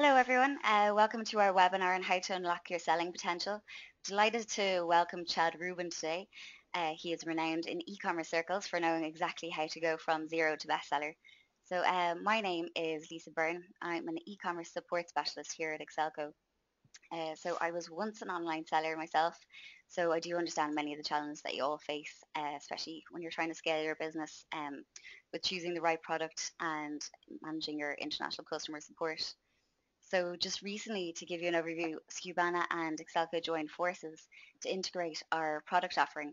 Hello everyone, welcome to our webinar on how to unlock your selling potential. Delighted to welcome Chad Rubin today. He is renowned in e-commerce circles for knowing exactly how to go from zero to bestseller. So my name is Lisa Byrne. I'm an e-commerce support specialist here at xSellco. So I was once an online seller myself, so I do understand many of the challenges that you all face, especially when you're trying to scale your business with choosing the right product and managing your international customer support. So just recently, to give you an overview, Scubana and xSellco joined forces to integrate our product offering.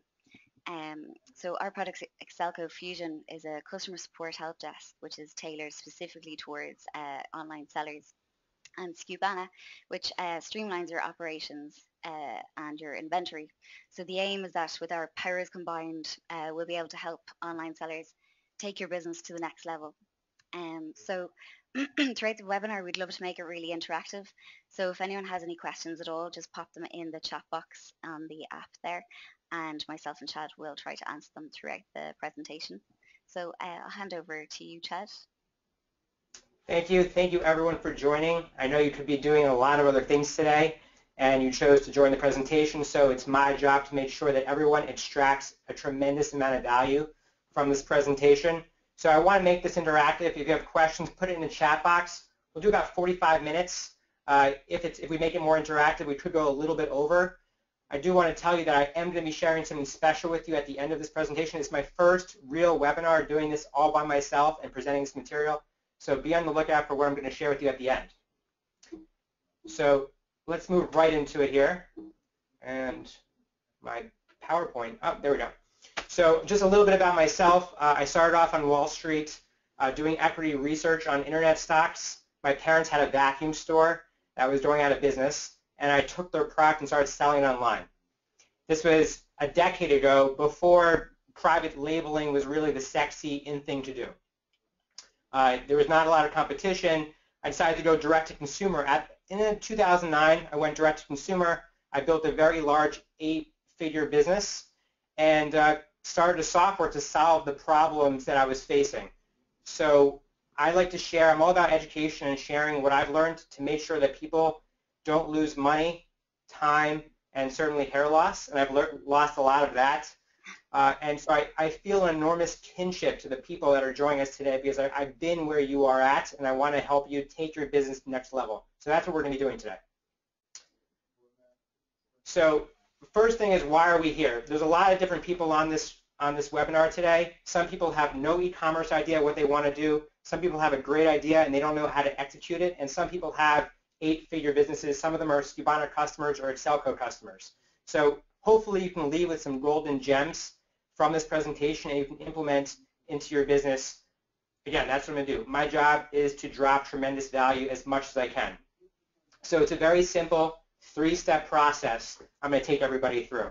So our product, xSellco Fusion, is a customer support help desk, which is tailored specifically towards online sellers. And Scubana, which streamlines your operations and your inventory. So the aim is that with our powers combined, we'll be able to help online sellers take your business to the next level. So throughout the webinar, we'd love to make it really interactive. So if anyone has any questions at all, just pop them in the chat box on the app there, and myself and Chad will try to answer them throughout the presentation. So I'll hand over to you, Chad. Thank you. Thank you, everyone, for joining. I know you could be doing a lot of other things today, and you chose to join the presentation, so it's my job to make sure that everyone extracts a tremendous amount of value from this presentation. So I want to make this interactive. If you have questions, put it in the chat box. We'll do about 45 minutes. If we make it more interactive, we could go a little bit over. I do want to tell you that I am going to be sharing something special with you at the end of this presentation. It's my first real webinar doing this all by myself and presenting this material. So be on the lookout for what I'm going to share with you at the end. So let's move right into it here. And my PowerPoint, oh, there we go. So just a little bit about myself. I started off on Wall Street doing equity research on internet stocks. My parents had a vacuum store that was going out of business, and I took their product and started selling it online. This was a decade ago, before private labeling was really the sexy in thing to do. There was not a lot of competition. I decided to go direct to consumer. In 2009, I went direct to consumer. I built a very large 8-figure business, and started a software to solve the problems that I was facing. So I like to share, I'm all about education and sharing what I've learned to make sure that people don't lose money, time, and certainly hair loss, and I've lost a lot of that. And so I feel an enormous kinship to the people that are joining us today, because I've been where you are at, and I want to help you take your business to the next level. So that's what we're going to be doing today. So first thing is, why are we here? There's a lot of different people on this webinar today. Some people have no e-commerce idea what they want to do. Some people have a great idea and they don't know how to execute it. And some people have 8-figure businesses. Some of them are Scubana customers or xSellco customers. So hopefully you can leave with some golden gems from this presentation and you can implement into your business. Again, that's what I'm going to do. My job is to drop tremendous value as much as I can. So it's a very simple three-step process I'm going to take everybody through.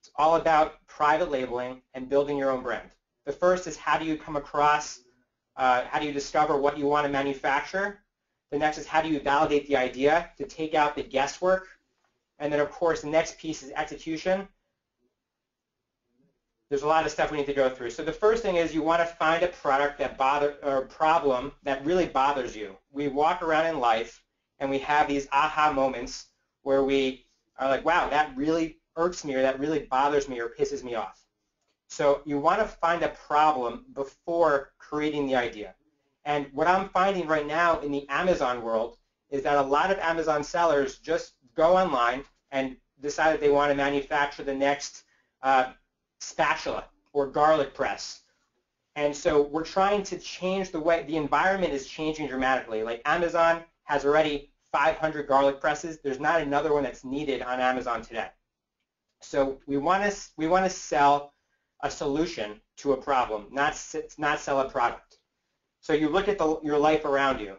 It's all about private labeling and building your own brand. The first is, how do you come across, how do you discover what you want to manufacture? The next is, how do you validate the idea to take out the guesswork? And then, of course, the next piece is execution. There's a lot of stuff we need to go through. So the first thing is, you want to find a product that problem that really bothers you. We walk around in life and we have these aha moments where we are like, wow, that really irks me, or that really bothers me, or pisses me off. So you want to find a problem before creating the idea. And what I'm finding right now in the Amazon world is that a lot of Amazon sellers just go online and decide that they want to manufacture the next spatula or garlic press. And so we're trying to change the way, the environment is changing dramatically. Like, Amazon has already 500 garlic presses. There's not another one that's needed on Amazon today. So we want to sell a solution to a problem, not sell a product. So you look at your life around you.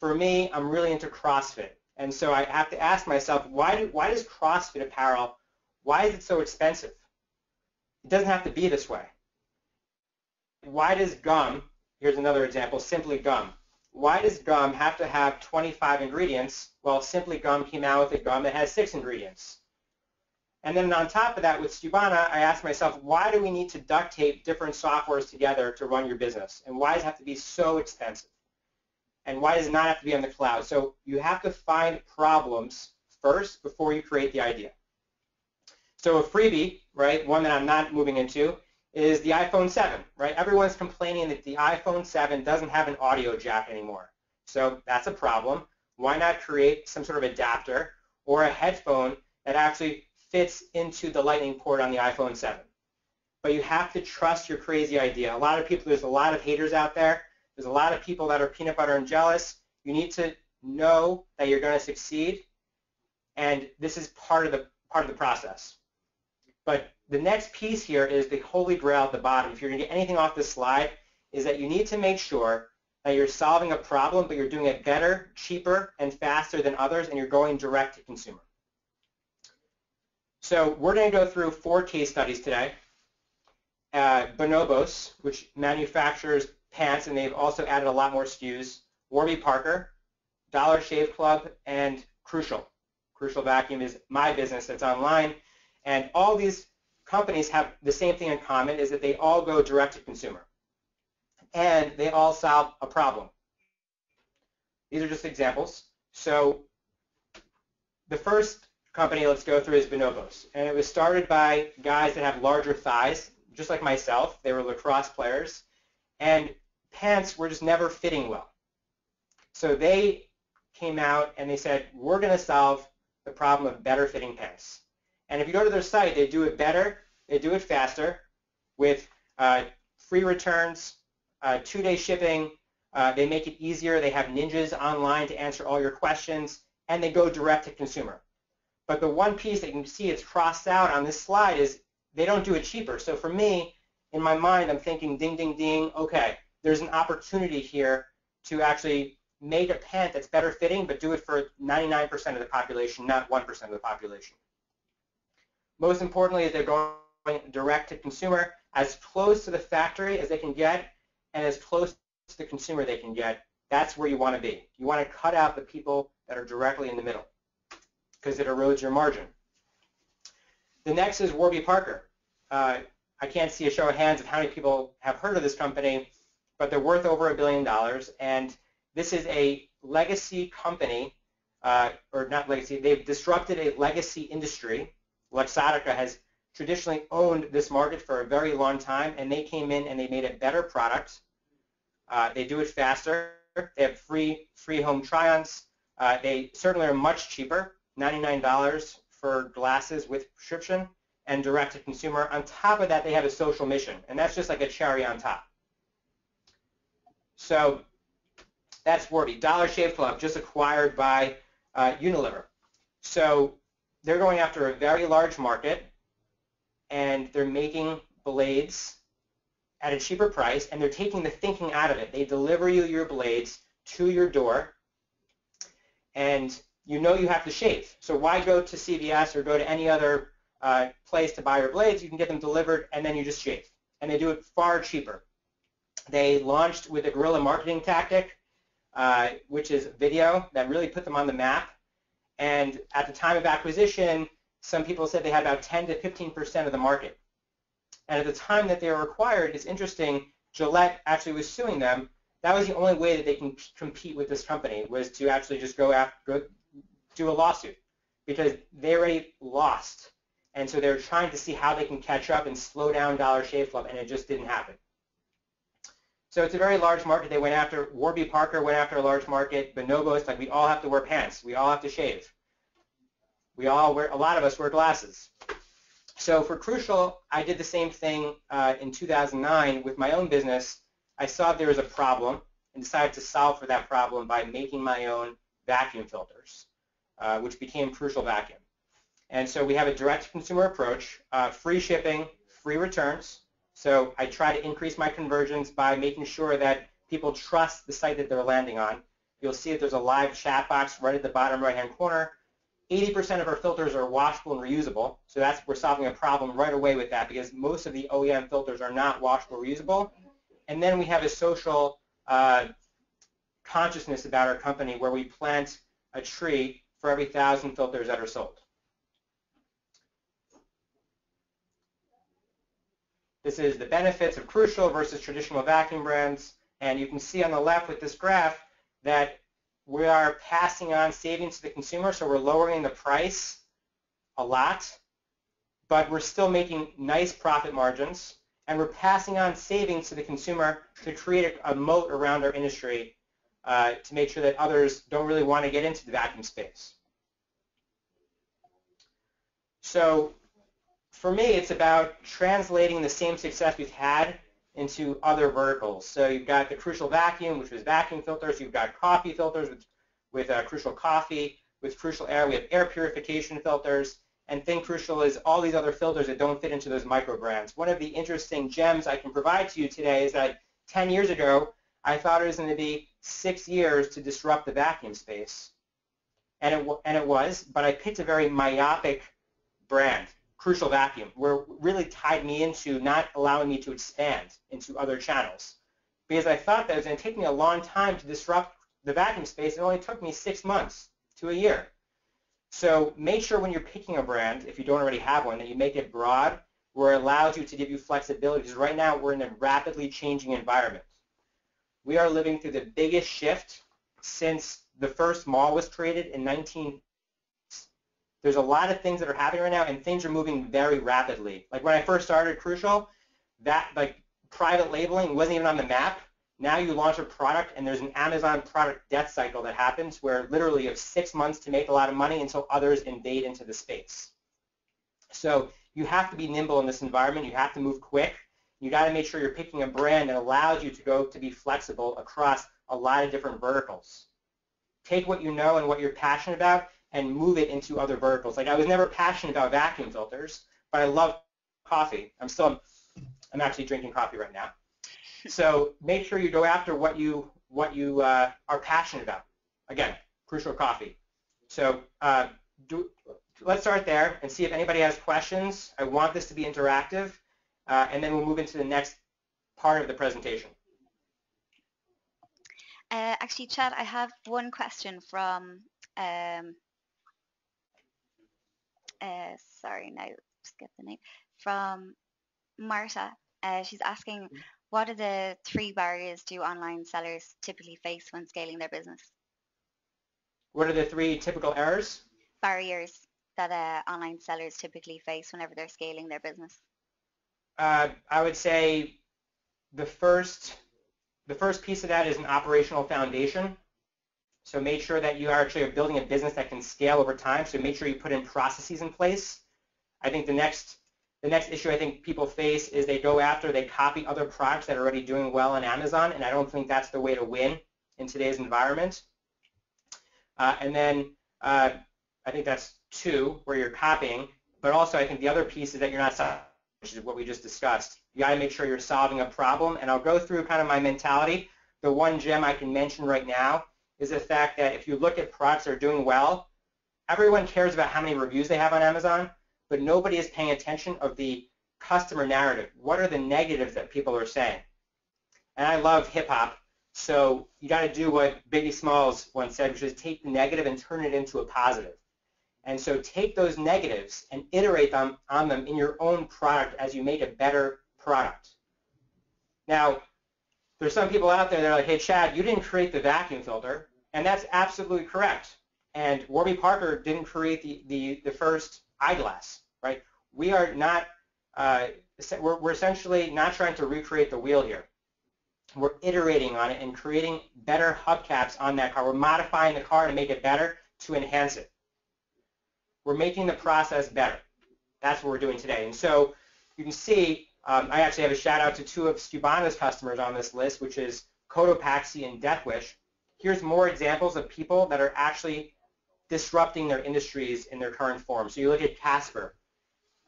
For me, I'm really into CrossFit, and so I have to ask myself, why does CrossFit apparel, why is it so expensive? It doesn't have to be this way. Why does gum, here's another example, Simply Gum. Why does gum have to have 25 ingredients? Well, Simply Gum came out with a gum that has 6 ingredients. And then on top of that, with Scubana, I asked myself, why do we need to duct tape different softwares together to run your business? And why does it have to be so expensive? and why does it not have to be on the cloud? So you have to find problems first before you create the idea. So a freebie, right, one that I'm not moving into, is the iPhone 7, right? Everyone's complaining that the iPhone 7 doesn't have an audio jack anymore. So that's a problem. Why not create some sort of adapter or a headphone that actually fits into the lightning port on the iPhone 7? But you have to trust your crazy idea. A lot of people, there's a lot of haters out there. There's a lot of people that are peanut butter and jealous. You need to know that you're going to succeed, and this is part of the process. But the next piece here is the holy grail at the bottom. If you're going to get anything off this slide, is that you need to make sure that you're solving a problem, but you're doing it better, cheaper, and faster than others, and you're going direct to consumer. So we're going to go through 4 case studies today. Bonobos, which manufactures pants, and they've also added a lot more SKUs. Warby Parker, Dollar Shave Club, and Crucial. Crucial Vacuum is my business that's online. And all these companies have the same thing in common, is that they all go direct to consumer. And they all solve a problem. These are just examples. So the first company let's go through is Bonobos. And it was started by guys that have larger thighs, just like myself. They were lacrosse players. And pants were just never fitting well. So they came out and they said, we're going to solve the problem of better fitting pants. And if you go to their site, they do it better, they do it faster, with free returns, 2-day shipping, they make it easier, they have ninjas online to answer all your questions, and they go direct to consumer. But the one piece that you can see it's crossed out on this slide is they don't do it cheaper. So for me, in my mind, I'm thinking ding, ding, ding, okay, there's an opportunity here to actually make a pant that's better fitting, but do it for 99% of the population, not 1% of the population. Most importantly, is they're going direct to consumer, as close to the factory as they can get, and as close to the consumer they can get. That's where you want to be. You want to cut out the people that are directly in the middle, because it erodes your margin. The next is Warby Parker. I can't see a show of hands of how many people have heard of this company, but they're worth over $1 billion, and this is a legacy company, or not legacy, they've disrupted a legacy industry. Luxottica has traditionally owned this market for a very long time, and they came in and they made a better product. They do it faster. They have free home try-ons. They certainly are much cheaper, $99 for glasses with prescription, and direct to consumer. On top of that, they have a social mission, and that's just like a cherry on top. So that's Warby. Dollar Shave Club, just acquired by Unilever. So they're going after a very large market, and they're making blades at a cheaper price, and they're taking the thinking out of it. They deliver you your blades to your door, and you know you have to shave. So why go to CVS or go to any other place to buy your blades? You can get them delivered, and then you just shave. And they do it far cheaper. They launched with a guerrilla marketing tactic, which is video, that really put them on the map. And at the time of acquisition, some people said they had about 10 to 15% of the market. And at the time that they were acquired, it's interesting, Gillette actually was suing them. That was the only way that they can compete with this company, was to actually just do a lawsuit, because they already lost. And so they were trying to see how they can catch up and slow down Dollar Shave Club, and it just didn't happen. So it's a very large market they went after. Warby Parker went after a large market. Bonobos, like, we all have to wear pants. We all have to shave. We all wear, a lot of us wear glasses. So for Crucial, I did the same thing in 2009 with my own business. I saw there was a problem and decided to solve for that problem by making my own vacuum filters, which became Crucial Vacuum. And so we have a direct-to-consumer approach, free shipping, free returns. So I try to increase my conversions by making sure that people trust the site that they're landing on. You'll see that there's a live chat box right at the bottom right-hand corner. 80% of our filters are washable and reusable, so that's, we're solving a problem right away with that, because most of the OEM filters are not washable or reusable. And then we have a social consciousness about our company, where we plant a tree for every 1,000 filters that are sold. This is the benefits of Crucial versus traditional vacuum brands, and you can see on the left with this graph that we are passing on savings to the consumer, so we're lowering the price a lot, but we're still making nice profit margins, and we're passing on savings to the consumer to create a moat around our industry to make sure that others don't really want to get into the vacuum space. So for me, it's about translating the same success we've had into other verticals. So you've got the Crucial Vacuum, which was vacuum filters. You've got coffee filters with Crucial Coffee. With Crucial Air, we have air purification filters. And Think Crucial is all these other filters that don't fit into those micro brands. One of the interesting gems I can provide to you today is that 10 years ago, I thought it was going to be 6 years to disrupt the vacuum space. And it was, but I picked a very myopic brand, Crucial Vacuum, where it really tied me into not allowing me to expand into other channels. Because I thought that it was going to take me a long time to disrupt the vacuum space. It only took me 6 months to a year. So make sure when you're picking a brand, if you don't already have one, that you make it broad where it allows you to give you flexibility. Because right now we're in a rapidly changing environment. We are living through the biggest shift since the first mall was created in 1980. There's a lot of things that are happening right now, and things are moving very rapidly. Like when I first started Crucial, that like private labeling wasn't even on the map. Now you launch a product, and there's an Amazon product death cycle that happens where literally you have 6 months to make a lot of money until others invade into the space. So you have to be nimble in this environment. You have to move quick. You got to make sure you're picking a brand that allows you to go to be flexible across a lot of different verticals. Take what you know and what you're passionate about and move it into other verticals. Like I was never passionate about vacuum filters, but I love coffee. I'm actually drinking coffee right now. So make sure you go after what you are passionate about. Again, Crucial Coffee. So let's start there and see if anybody has questions. I want this to be interactive, and then we'll move into the next part of the presentation. Actually, Chad, I have one question from. Sorry, now skip the name. From Marta, she's asking, what are the 3 barriers do online sellers typically face when scaling their business? What are the 3 typical errors? Barriers that online sellers typically face whenever they're scaling their business. I would say the first piece of that is an operational foundation. So make sure that you actually are building a business that can scale over time. So make sure you put in processes in place. I think the next issue I think people face is they copy other products that are already doing well on Amazon, and I don't think that's the way to win in today's environment. And then I think that's 2 where you're copying, but also I think the other piece is that you're not solving, which is what we just discussed. You got to make sure you're solving a problem, and I'll go through kind of my mentality. The one gem I can mention right now is the fact that if you look at products that are doing well, everyone cares about how many reviews they have on Amazon, but nobody is paying attention of the customer narrative. What are the negatives that people are saying? And I love hip-hop, so you got to do what Biggie Smalls once said, which is take the negative and turn it into a positive. And so take those negatives and iterate them on them in your own product as you make a better product. Now, there's some people out there that are like, hey, Chad, you didn't create the vacuum filter, and that's absolutely correct. And Warby Parker didn't create the first eyeglass, right? We are not, we're essentially not trying to recreate the wheel here. We're iterating on it and creating better hubcaps on that car. We're modifying the car to make it better, to enhance it. We're making the process better. That's what we're doing today. And so you can see, I actually have a shout out to 2 of Scubana's customers on this list, which is Cotopaxi and Death Wish. Here's more examples of people that are actually disrupting their industries in their current form. So you look at Casper.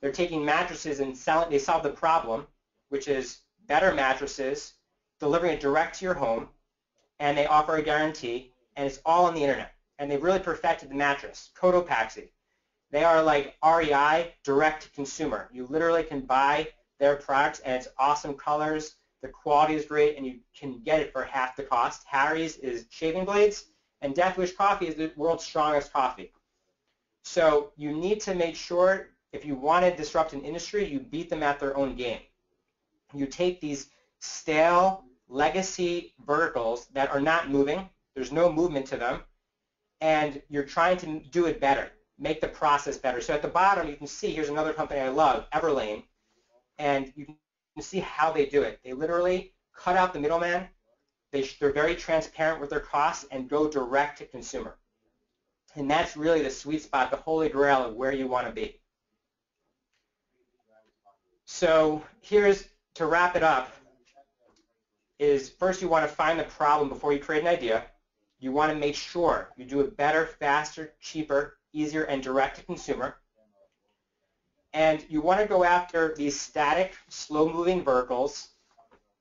They're taking mattresses and selling, they solve the problem, which is better mattresses, delivering it direct to your home, and they offer a guarantee, and it's all on the internet. And they've really perfected the mattress, Cotopaxi. They are like REI, direct to consumer. You literally can buy their products, and it's awesome colors, the quality is great, and you can get it for half the cost. Harry's is shaving blades, and Death Wish Coffee is the world's strongest coffee. So you need to make sure if you want to disrupt an industry, you beat them at their own game. You take these stale legacy verticals that are not moving, There's no movement to them, and you're trying to do it better, make the process better. So at the bottom, you can see here's another company I love, Everlane, and you can see how they do it. They literally cut out the middleman. They're very transparent with their costs and go direct to consumer. And that's really the sweet spot, the holy grail of where you want to be. So here's, to wrap it up, is first you want to find the problem before you create an idea. You want to make sure you do it better, faster, cheaper, easier, and direct to consumer. And you want to go after these static, slow-moving verticals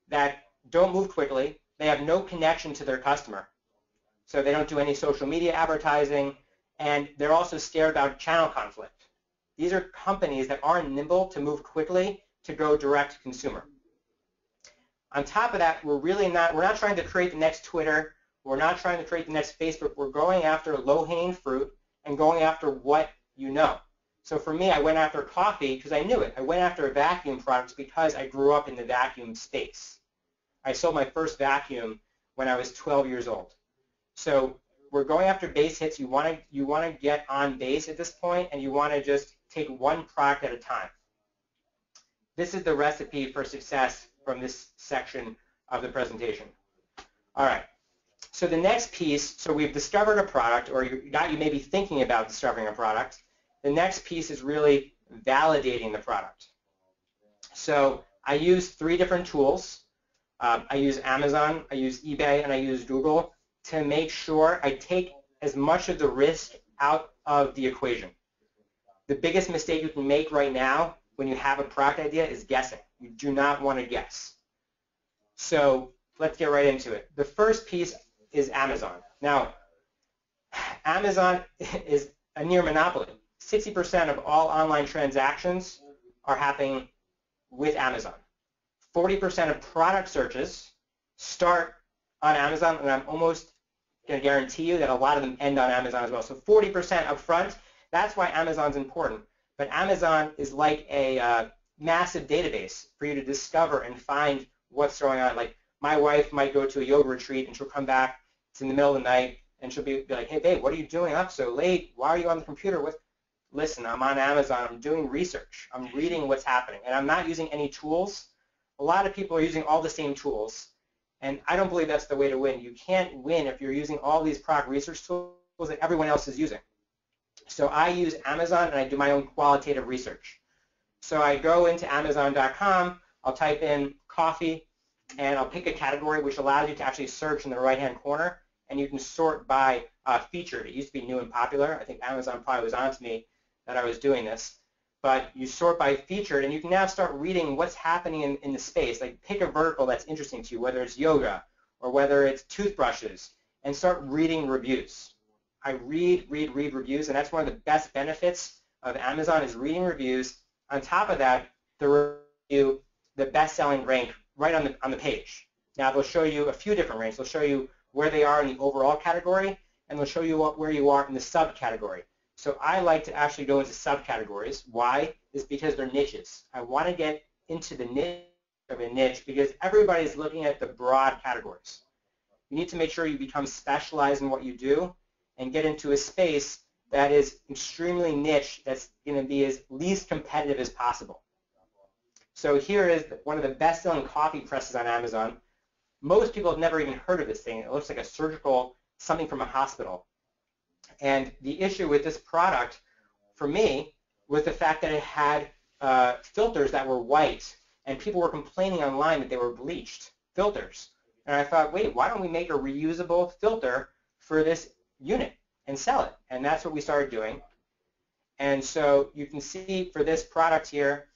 that don't move quickly. They have no connection to their customer. So they don't do any social media advertising, and they're also scared about channel conflict. These are companies that aren't nimble to move quickly to go direct to consumer. On top of that, we're not trying to create the next Twitter, we're not trying to create the next Facebook, we're going after low-hanging fruit and going after what you know. So for me, I went after coffee because I knew it. I went after vacuum products because I grew up in the vacuum space. I sold my first vacuum when I was 12 years old. So we're going after base hits. You want to get on base at this point, and you want to just take one product at a time. This is the recipe for success from this section of the presentation. All right. So the next piece, so we've discovered a product, or you may be thinking about discovering a product. The next piece is really validating the product. So I use three different tools. I use Amazon, I use eBay, and I use Google to make sure I take as much of the risk out of the equation. The biggest mistake you can make right now when you have a product idea is guessing. You do not want to guess. So let's get right into it. The first piece is Amazon. Now, Amazon is a near monopoly. 60% of all online transactions are happening with Amazon. 40% of product searches start on Amazon, and I'm almost going to guarantee you that a lot of them end on Amazon as well. So 40% up front, that's why Amazon's important. But Amazon is like a massive database for you to discover and find what's going on. Like my wife might go to a yoga retreat, and she'll come back, it's in the middle of the night, and she'll be like, hey, babe, what are you doing up so late? Why are you on the computer? Listen, I'm on Amazon. I'm doing research. I'm reading what's happening, and I'm not using any tools. A lot of people are using all the same tools, and I don't believe that's the way to win. You can't win if you're using all these product research tools that everyone else is using. So I use Amazon, and I do my own qualitative research. So I go into Amazon.com, I'll type in coffee, and I'll pick a category, which allows you to actually search in the right-hand corner, and you can sort by featured. It used to be new and popular. I think Amazon probably was on to me that I was doing this. But you sort by featured, and you can now start reading what's happening in the space. Like pick a vertical that's interesting to you, whether it's yoga or whether it's toothbrushes, and start reading reviews. I read reviews, and that's one of the best benefits of Amazon is reading reviews. On top of that, the review, the best-selling rank right on the page. Now they'll show you a few different ranks. They'll show you where they are in the overall category, and they'll show you where you are in the subcategory. So I like to actually go into subcategories. Why? Is because they're niches. I want to get into the niche of a niche because everybody's looking at the broad categories. You need to make sure you become specialized in what you do and get into a space that is extremely niche, that's going to be as least competitive as possible. So here is one of the best-selling coffee presses on Amazon. Most people have never even heard of this thing. It looks like a surgical, something from a hospital. And the issue with this product, for me, was the fact that it had filters that were white, and people were complaining online that they were bleached filters. And I thought, wait, why don't we make a reusable filter for this unit and sell it? And that's what we started doing. And so you can see for this product here,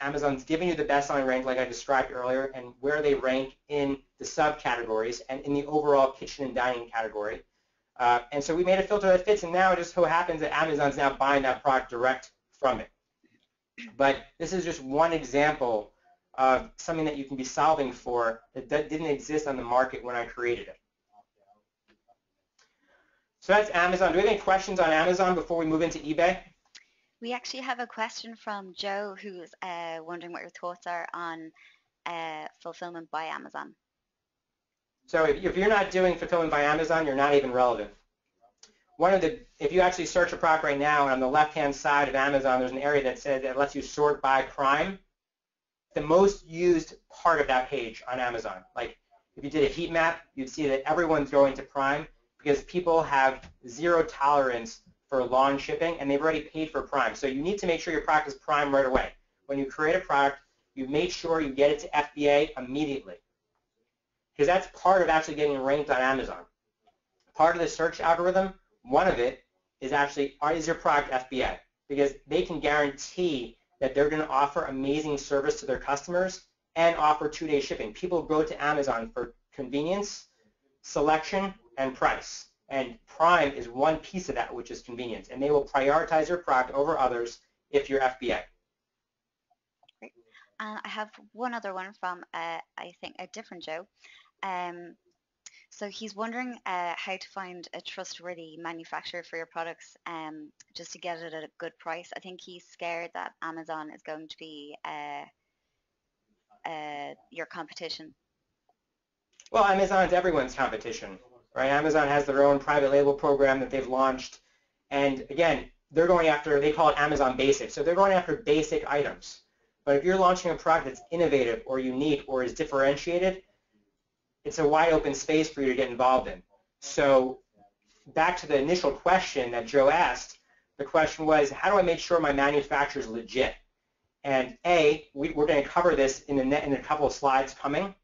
Amazon's giving you the best-selling rank, like I described earlier, and where they rank in the subcategories and in the overall kitchen and dining category. And so we made a filter that fits, and now it just so happens that Amazon's now buying that product direct from it. But this is just one example of something that you can be solving for that didn't exist on the market when I created it. So that's Amazon. Do we have any questions on Amazon before we move into eBay? We actually have a question from Joe, who's wondering what your thoughts are on fulfillment by Amazon. So if you're not doing fulfillment by Amazon, you're not even relevant. If you actually search a product right now, and on the left-hand side of Amazon, there's an area that says that lets you sort by crime. The most used part of that page on Amazon. Like if you did a heat map, you'd see that everyone's going to Prime because people have zero tolerance for long shipping, and they've already paid for Prime. So you need to make sure your product is Prime right away. When you create a product, you make sure you get it to FBA immediately, because that's part of actually getting ranked on Amazon. Part of the search algorithm, one of it, is actually, is your product FBA? Because they can guarantee that they're going to offer amazing service to their customers and offer two-day shipping. People go to Amazon for convenience, selection, and price. And Prime is one piece of that, which is convenience. And they will prioritize your product over others if you're FBA. Great. I have one other one from, I think, a different Joe. So he's wondering how to find a trustworthy manufacturer for your products just to get it at a good price. I think he's scared that Amazon is going to be your competition. Well, Amazon's everyone's competition, right? Amazon has their own private label program that they've launched. And again, they're going after, they call it Amazon Basic. So they're going after basic items. But if you're launching a product that's innovative or unique or is differentiated, it's a wide open space for you to get involved in. So back to the initial question that Joe asked, the question was, how do I make sure my manufacturer is legit? And A, we're going to cover this in a couple of slides coming,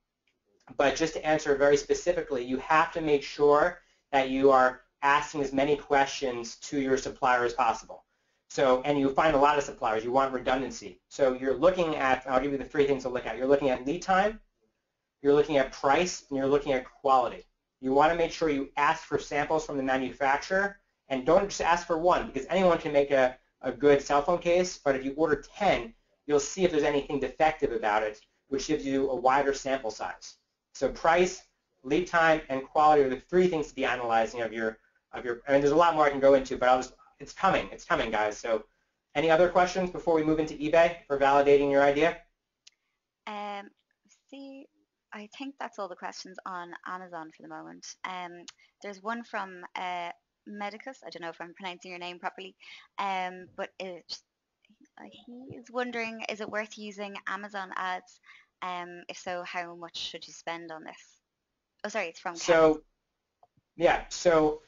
but just to answer very specifically, you have to make sure that you are asking as many questions to your supplier as possible. So, and you find a lot of suppliers, you want redundancy. So you're looking at, I'll give you the three things to look at. You're looking at lead time, you're looking at price, and you're looking at quality. You want to make sure you ask for samples from the manufacturer, and don't just ask for one, because anyone can make a good cell phone case, but if you order 10, you'll see if there's anything defective about it, which gives you a wider sample size. So price, lead time, and quality are the three things to be analyzing of your, I mean, there's a lot more I can go into, but I'll just, it's coming, guys. So any other questions before we move into eBay for validating your idea? See. I think that's all the questions on Amazon for the moment. There's one from Medicus. I don't know if I'm pronouncing your name properly, but he is wondering, is it worth using Amazon ads? If so, how much should you spend on this? Oh, sorry, it's from Ken. So, yeah, so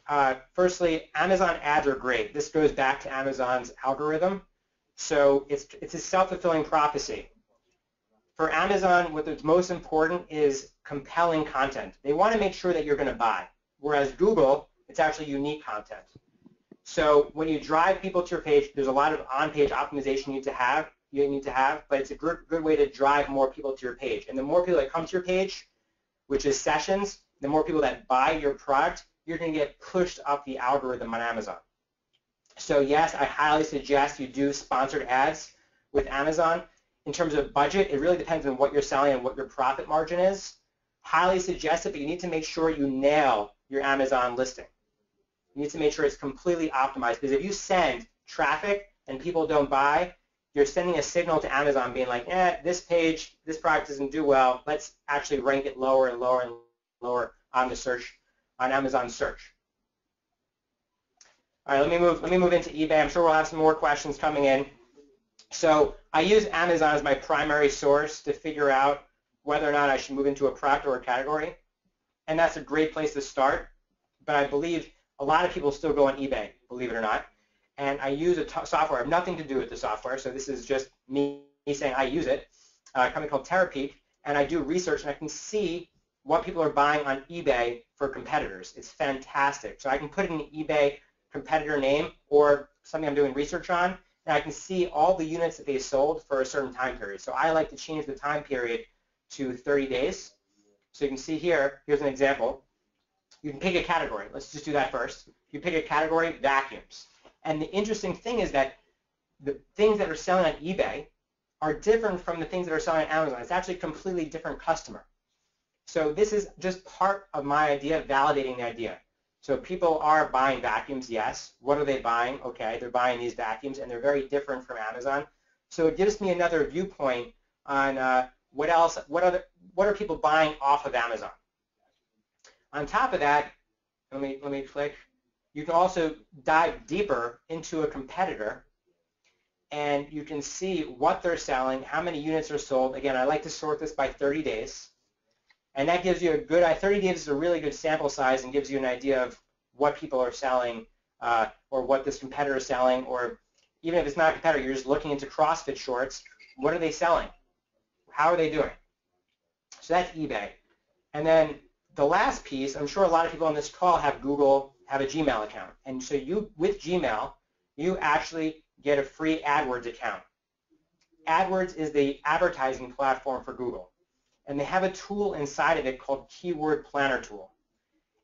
firstly, Amazon ads are great. This goes back to Amazon's algorithm. So it's a self-fulfilling prophecy. For Amazon, what's most important is compelling content. They want to make sure that you're going to buy. Whereas Google, it's actually unique content. So when you drive people to your page, there's a lot of on-page optimization you need to have, but it's a good way to drive more people to your page. And the more people that come to your page, which is sessions, the more people that buy your product, you're going to get pushed up the algorithm on Amazon. So yes, I highly suggest you do sponsored ads with Amazon. In terms of budget, it really depends on what you're selling and what your profit margin is. Highly suggested, but you need to make sure you nail your Amazon listing. You need to make sure it's completely optimized, because if you send traffic and people don't buy, you're sending a signal to Amazon being like, this page, this product doesn't do well, let's actually rank it lower and lower and lower on the search, on Amazon search. All right, let me move into eBay. I'm sure we'll have some more questions coming in. So I use Amazon as my primary source to figure out whether or not I should move into a product or a category, and that's a great place to start, but I believe a lot of people still go on eBay, believe it or not, and I use a software. I have nothing to do with the software, so this is just me saying I use it, a company called TerraPeak, and I do research, and I can see what people are buying on eBay for competitors. It's fantastic. So I can put in an eBay competitor name or something I'm doing research on, and I can see all the units that they sold for a certain time period. So I like to change the time period to 30 days. So you can see here, here's an example. You can pick a category. Let's just do that first. You pick a category, vacuums. And the interesting thing is that the things that are selling on eBay are different from the things that are selling on Amazon. It's actually a completely different customer. So this is just part of my idea, validating the idea. So people are buying vacuums, yes. What are they buying? Okay, they're buying these vacuums, and they're very different from Amazon. So it gives me another viewpoint on what else, what are people buying off of Amazon. On top of that, let me click. You can also dive deeper into a competitor, and you can see what they're selling, how many units are sold. Again, I like to sort this by 30 days, and that gives you a good, 30 days is a really good sample size and gives you an idea of what people are selling or what this competitor is selling, or even if it's not a competitor, you're just looking into CrossFit shorts. What are they selling? How are they doing? So that's eBay. And then the last piece, I'm sure a lot of people on this call have Google, have a Gmail account. And so you, with Gmail, you actually get a free AdWords account. AdWords is the advertising platform for Google. And they have a tool inside of it called Keyword Planner Tool.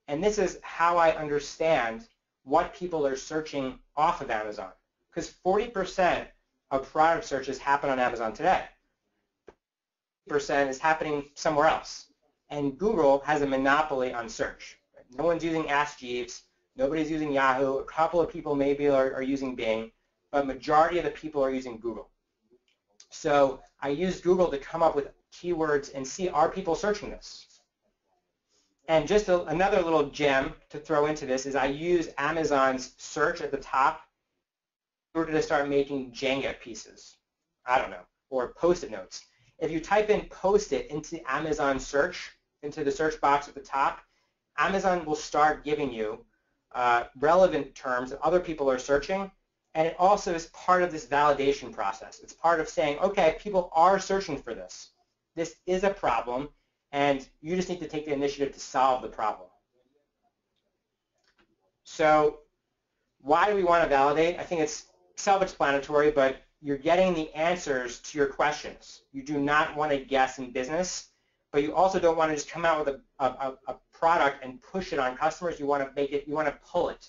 And this is how I understand what people are searching off of Amazon. Because 40% of product searches happen on Amazon today. 40% is happening somewhere else. And Google has a monopoly on search. No one's using Ask Jeeves. Nobody's using Yahoo. A couple of people maybe are using Bing. But majority of the people are using Google. So I use Google to come up with keywords and see, are people searching this? And just another little gem to throw into this is I use Amazon's search at the top in order to start making Jenga pieces, I don't know, or Post-it notes. If you type in Post-it into Amazon search, into the search box at the top, Amazon will start giving you relevant terms that other people are searching, and it also is part of this validation process. It's part of saying, okay, people are searching for this. This is a problem, and you just need to take the initiative to solve the problem. So why do we want to validate? I think it's self-explanatory, but you're getting the answers to your questions. You do not want to guess in business, but you also don't want to just come out with a product and push it on customers. You want to make it, you want to pull it.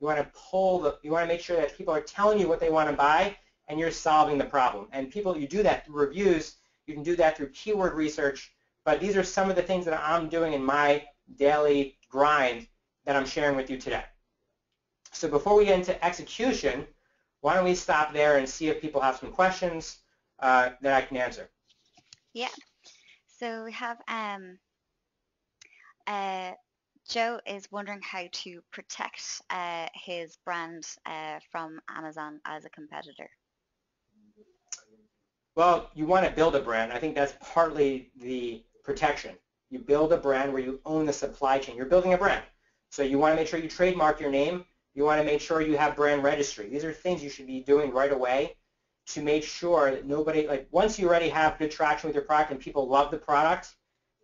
You want to pull the, you want to make sure that people are telling you what they want to buy and you're solving the problem. And people, you do that through reviews, you can do that through keyword research, but these are some of the things that I'm doing in my daily grind that I'm sharing with you today. So before we get into execution, why don't we stop there and see if people have some questions that I can answer? Yeah. So we have Joe is wondering how to protect his brand from Amazon as a competitor. Well, you want to build a brand. I think that's partly the protection. You build a brand where you own the supply chain. You're building a brand. So you want to make sure you trademark your name. You want to make sure you have brand registry. These are things you should be doing right away to make sure that nobody, like once you already have good traction with your product and people love the product,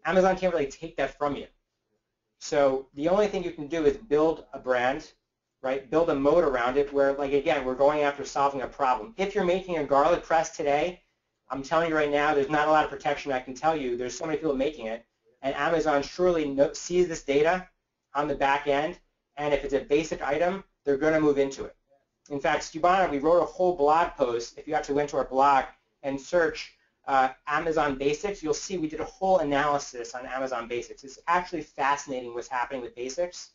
Amazon can't really take that from you. So the only thing you can do is build a brand, right? Build a moat around it where, like again, we're going after solving a problem. If you're making a garlic press today, I'm telling you right now, there's not a lot of protection I can tell you. There's so many people making it, and Amazon surely sees this data on the back end, and if it's a basic item, they're going to move into it. In fact, Stubana, we wrote a whole blog post. If you actually went to our blog and search Amazon Basics, you'll see we did a whole analysis on Amazon Basics. It's actually fascinating what's happening with Basics,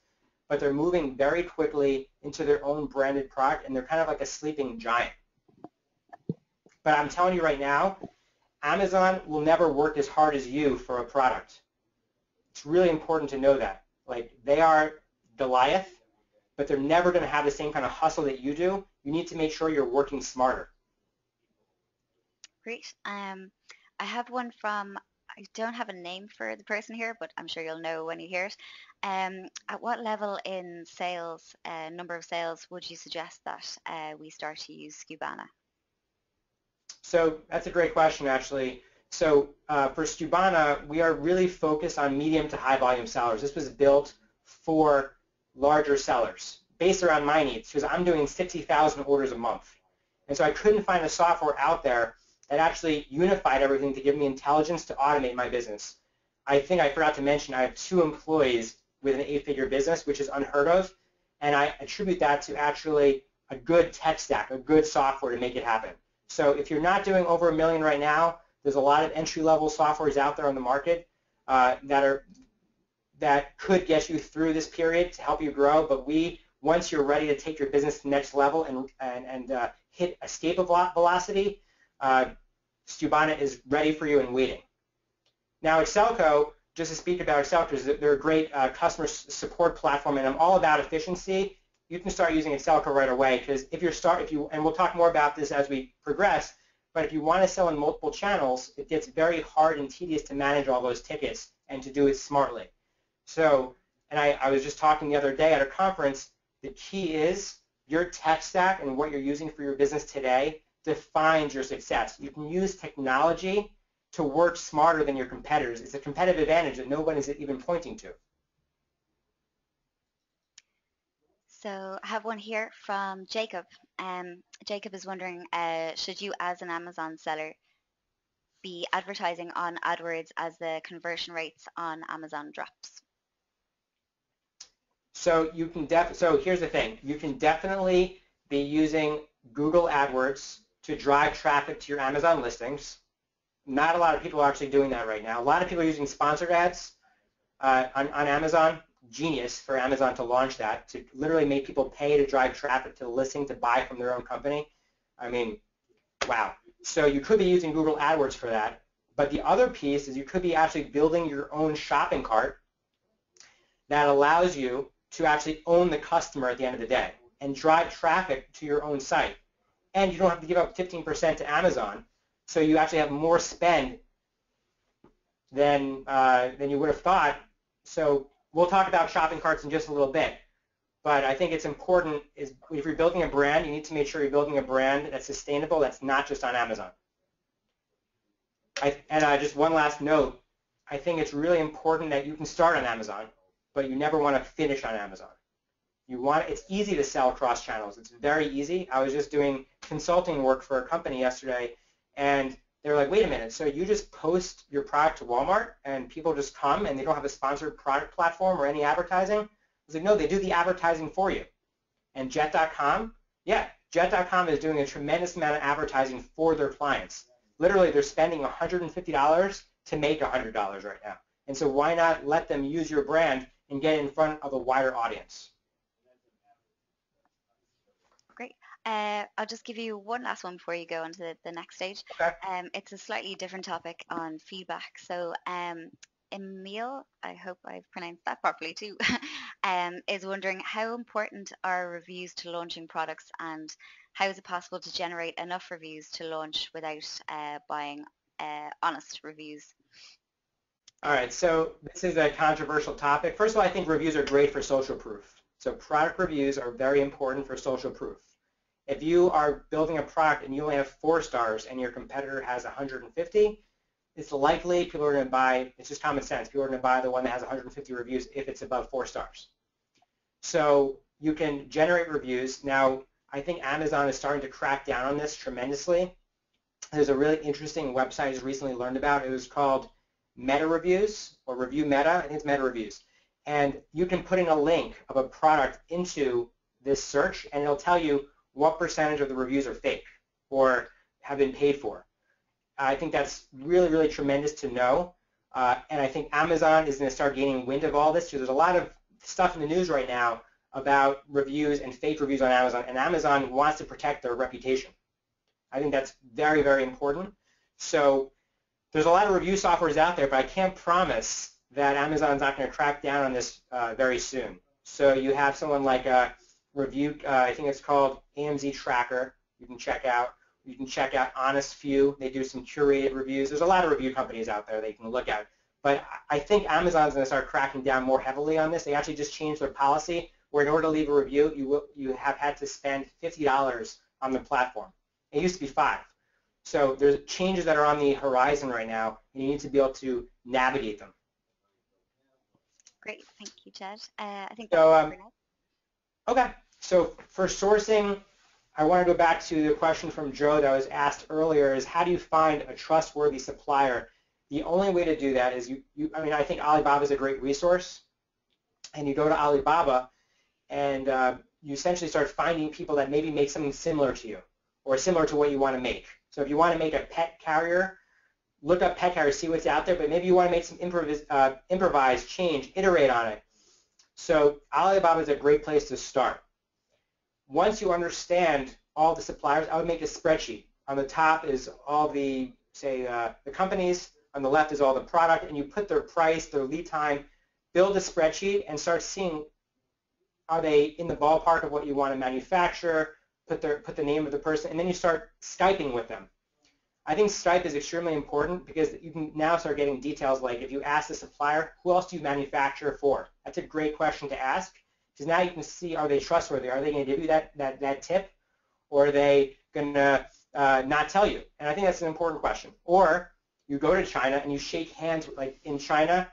but they're moving very quickly into their own branded product, and they're kind of like a sleeping giant. But I'm telling you right now, Amazon will never work as hard as you for a product. It's really important to know that. Like, they are Goliath, but they're never going to have the same kind of hustle that you do. You need to make sure you're working smarter. Great. I have one from, I don't have a name for the person here, but I'm sure you'll know when you hear it. At what level in sales, number of sales, would you suggest that we start to use Stubana? So that's a great question, actually. So for Stubana, we are really focused on medium to high volume sellers. This was built for larger sellers based around my needs because I'm doing 60,000 orders a month. And so I couldn't find a software out there that actually unified everything to give me intelligence to automate my business. I think I forgot to mention I have 2 employees with an 8-figure business, which is unheard of, and I attribute that to actually a good tech stack, a good software to make it happen. So if you're not doing over $1 million right now, there's a lot of entry-level softwares out there on the market that could get you through this period to help you grow, but once you're ready to take your business to the next level and hit escape velocity, Stubana is ready for you and waiting. Now, xSellco, just to speak about Excel, because they're a great customer support platform, and I'm all about efficiency. You can start using xSellco right away, because if you, and we'll talk more about this as we progress, but if you want to sell in multiple channels, it gets very hard and tedious to manage all those tickets and to do it smartly. So, and I was just talking the other day at a conference, the key is your tech stack and what you're using for your business today defines your success. You can use technology to work smarter than your competitors. It's a competitive advantage that no one is even pointing to. So I have one here from Jacob. Jacob is wondering, should you as an Amazon seller be advertising on AdWords as the conversion rates on Amazon drops? So you can so here's the thing. You can definitely be using Google AdWords to drive traffic to your Amazon listings. Not a lot of people are actually doing that right now. A lot of people are using sponsored ads on Amazon. Genius for Amazon to launch that, to literally make people pay to drive traffic to the listing to buy from their own company. I mean, wow. So you could be using Google AdWords for that. But the other piece is you could be actually building your own shopping cart that allows you to actually own the customer at the end of the day and drive traffic to your own site. And you don't have to give up 15% to Amazon, so you actually have more spend than you would have thought. So we'll talk about shopping carts in just a little bit, but I think it's important is if you're building a brand, you need to make sure you're building a brand that's sustainable, that's not just on Amazon. Just one last note, I think it's really important that you can start on Amazon, but you never want to finish on Amazon. It's easy to sell across channels. It's very easy. I was just doing consulting work for a company yesterday, and they're like, wait a minute, so you just post your product to Walmart and people just come and they don't have a sponsored product platform or any advertising? I was like, no, they do the advertising for you. And Jet.com, yeah, Jet.com is doing a tremendous amount of advertising for their clients. Literally, they're spending $150 to make $100 right now. And so why not let them use your brand and get in front of a wider audience? I'll just give you one last one before you go on to the next stage. Okay. It's a slightly different topic on feedback. So Emil, I hope I've pronounced that properly too, is wondering how important are reviews to launching products, and how is it possible to generate enough reviews to launch without buying honest reviews? All right, so this is a controversial topic. First of all, I think reviews are great for social proof. So product reviews are very important for social proof. If you are building a product and you only have 4 stars and your competitor has 150, it's likely people are going to buy, it's just common sense, people are going to buy the one that has 150 reviews if it's above 4 stars. So you can generate reviews. Now, I think Amazon is starting to crack down on this tremendously. There's a really interesting website I just recently learned about. It was called Meta Reviews or Review Meta. I think it's Meta Reviews. And you can put in a link of a product into this search and it'll tell you what percentage of the reviews are fake or have been paid for. I think that's really, really tremendous to know. And I think Amazon is going to start gaining wind of all this, because there's a lot of stuff in the news right now about reviews and fake reviews on Amazon, and Amazon wants to protect their reputation. I think that's very, very important. So there's a lot of review softwares out there, but I can't promise that Amazon's not going to crack down on this very soon. So you have someone like Review, I think it's called AMZ Tracker, you can check out. You can check out Honest Few. They do some curated reviews. There's a lot of review companies out there that you can look at. But I think Amazon's going to start cracking down more heavily on this. They actually just changed their policy where in order to leave a review, you have had to spend $50 on the platform. It used to be $5. So there's changes that are on the horizon right now, and you need to be able to navigate them. Great. Thank you, Chad. I think that's over now. Okay, so for sourcing, I want to go back to the question from Joe that was asked earlier, is how do you find a trustworthy supplier? The only way to do that is I think Alibaba is a great resource, and you go to Alibaba and you essentially start finding people that maybe make something similar to you or similar to what you want to make. So if you want to make a pet carrier, look up pet carrier, see what's out there, but maybe you want to make some improvise, change, iterate on it. So Alibaba is a great place to start. Once you understand all the suppliers, I would make a spreadsheet. On the top is all the companies. on the left is all the product, and you put their price, their lead time, build a spreadsheet, and start seeing, are they in the ballpark of what you want to manufacture, put the name of the person, and then you start Skyping with them. I think Skype is extremely important because you can now start getting details like, if you ask the supplier, who else do you manufacture for? That's a great question to ask, because now you can see, are they trustworthy? Are they going to give you that tip, or are they going to not tell you? And I think that's an important question. Or you go to China and you shake hands. Like in China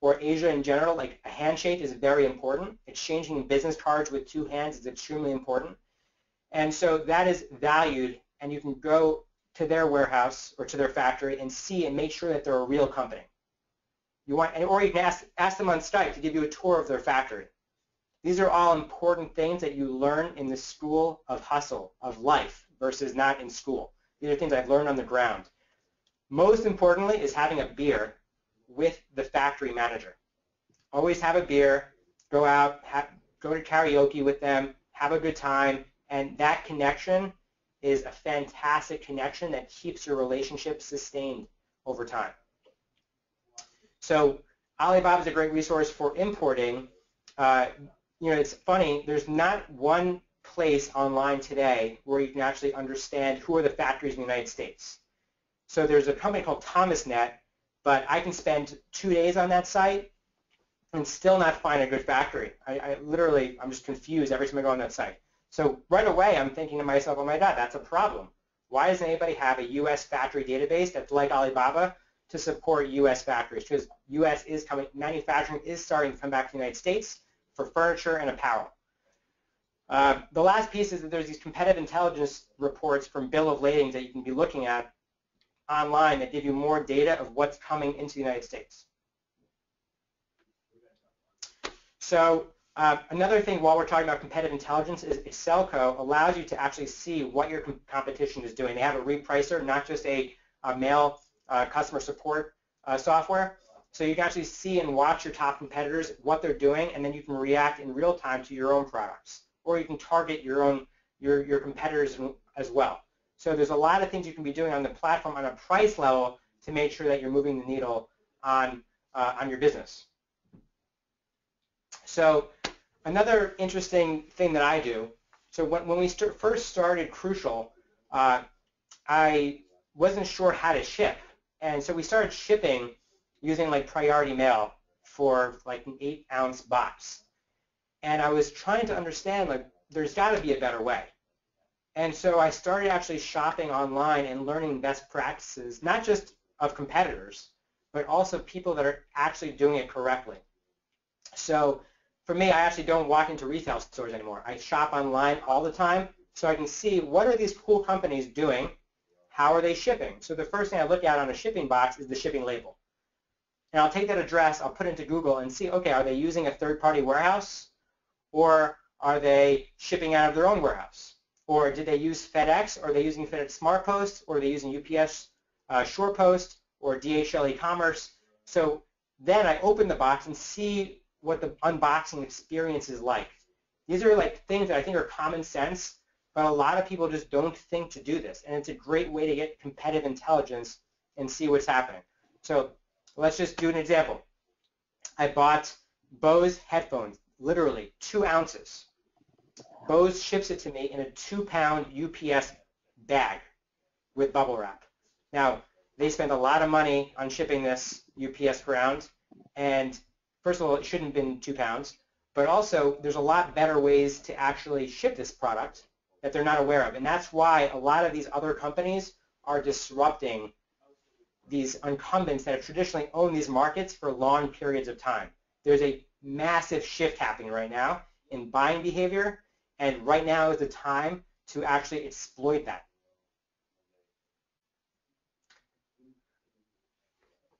or Asia in general, like a handshake is very important. Exchanging business cards with two hands is extremely important. And so that is valued, and you can go to their warehouse or to their factory and see and make sure that they're a real company. You want, or you can ask them on Skype to give you a tour of their factory. These are all important things that you learn in the school of hustle, of life, versus not in school. These are things I've learned on the ground. Most importantly is having a beer with the factory manager. Always have a beer, go out, go to karaoke with them, have a good time, and that connection is a fantastic connection that keeps your relationship sustained over time. So Alibaba is a great resource for importing. You know, it's funny, there's not one place online today where you can actually understand who are the factories in the United States. So there's a company called ThomasNet, but I can spend 2 days on that site and still not find a good factory. I'm just confused every time I go on that site. So right away, I'm thinking to myself, oh my God, that's a problem. Why doesn't anybody have a U.S. factory database that's like Alibaba to support U.S. factories? Because U.S. is coming, manufacturing is starting to come back to the United States for furniture and apparel. The last piece is that there's these competitive intelligence reports from bill of lading that you can be looking at online that give you more data of what's coming into the United States. So another thing while we're talking about competitive intelligence is xSellco allows you to actually see what your competition is doing. They have a repricer, not just a mail customer support software. So you can actually see and watch your top competitors, what they're doing, and then you can react in real time to your own products. Or you can target your own, your competitors as well. So there's a lot of things you can be doing on the platform on a price level to make sure that you're moving the needle on your business. So another interesting thing that I do, so when we first started Crucial, I wasn't sure how to ship. And so we started shipping using like priority mail for like an 8-ounce box. And I was trying to understand, like, there's got to be a better way. And so I started actually shopping online and learning best practices, not just of competitors, but also people that are actually doing it correctly. So for me, I actually don't walk into retail stores anymore. I shop online all the time so I can see what are these cool companies doing, how are they shipping. So the first thing I look at on a shipping box is the shipping label. And I'll take that address, I'll put it into Google and see, okay, are they using a third-party warehouse, or are they shipping out of their own warehouse? Or did they use FedEx? Are they using FedEx Smart Post? Or are they using UPS Shore Post or DHL e-commerce? So then I open the box and see what the unboxing experience is like. These are like things that I think are common sense, but a lot of people just don't think to do this. And it's a great way to get competitive intelligence and see what's happening. So let's just do an example. I bought Bose headphones. Literally 2 ounces. Bose ships it to me in a 2-pound UPS bag with bubble wrap. Now, they spend a lot of money on shipping this UPS ground, and first of all, it shouldn't have been 2 pounds, but also there's a lot better ways to actually ship this product that they're not aware of, and that's why a lot of these other companies are disrupting these incumbents that have traditionally owned these markets for long periods of time. There's a massive shift happening right now in buying behavior, and right now is the time to actually exploit that.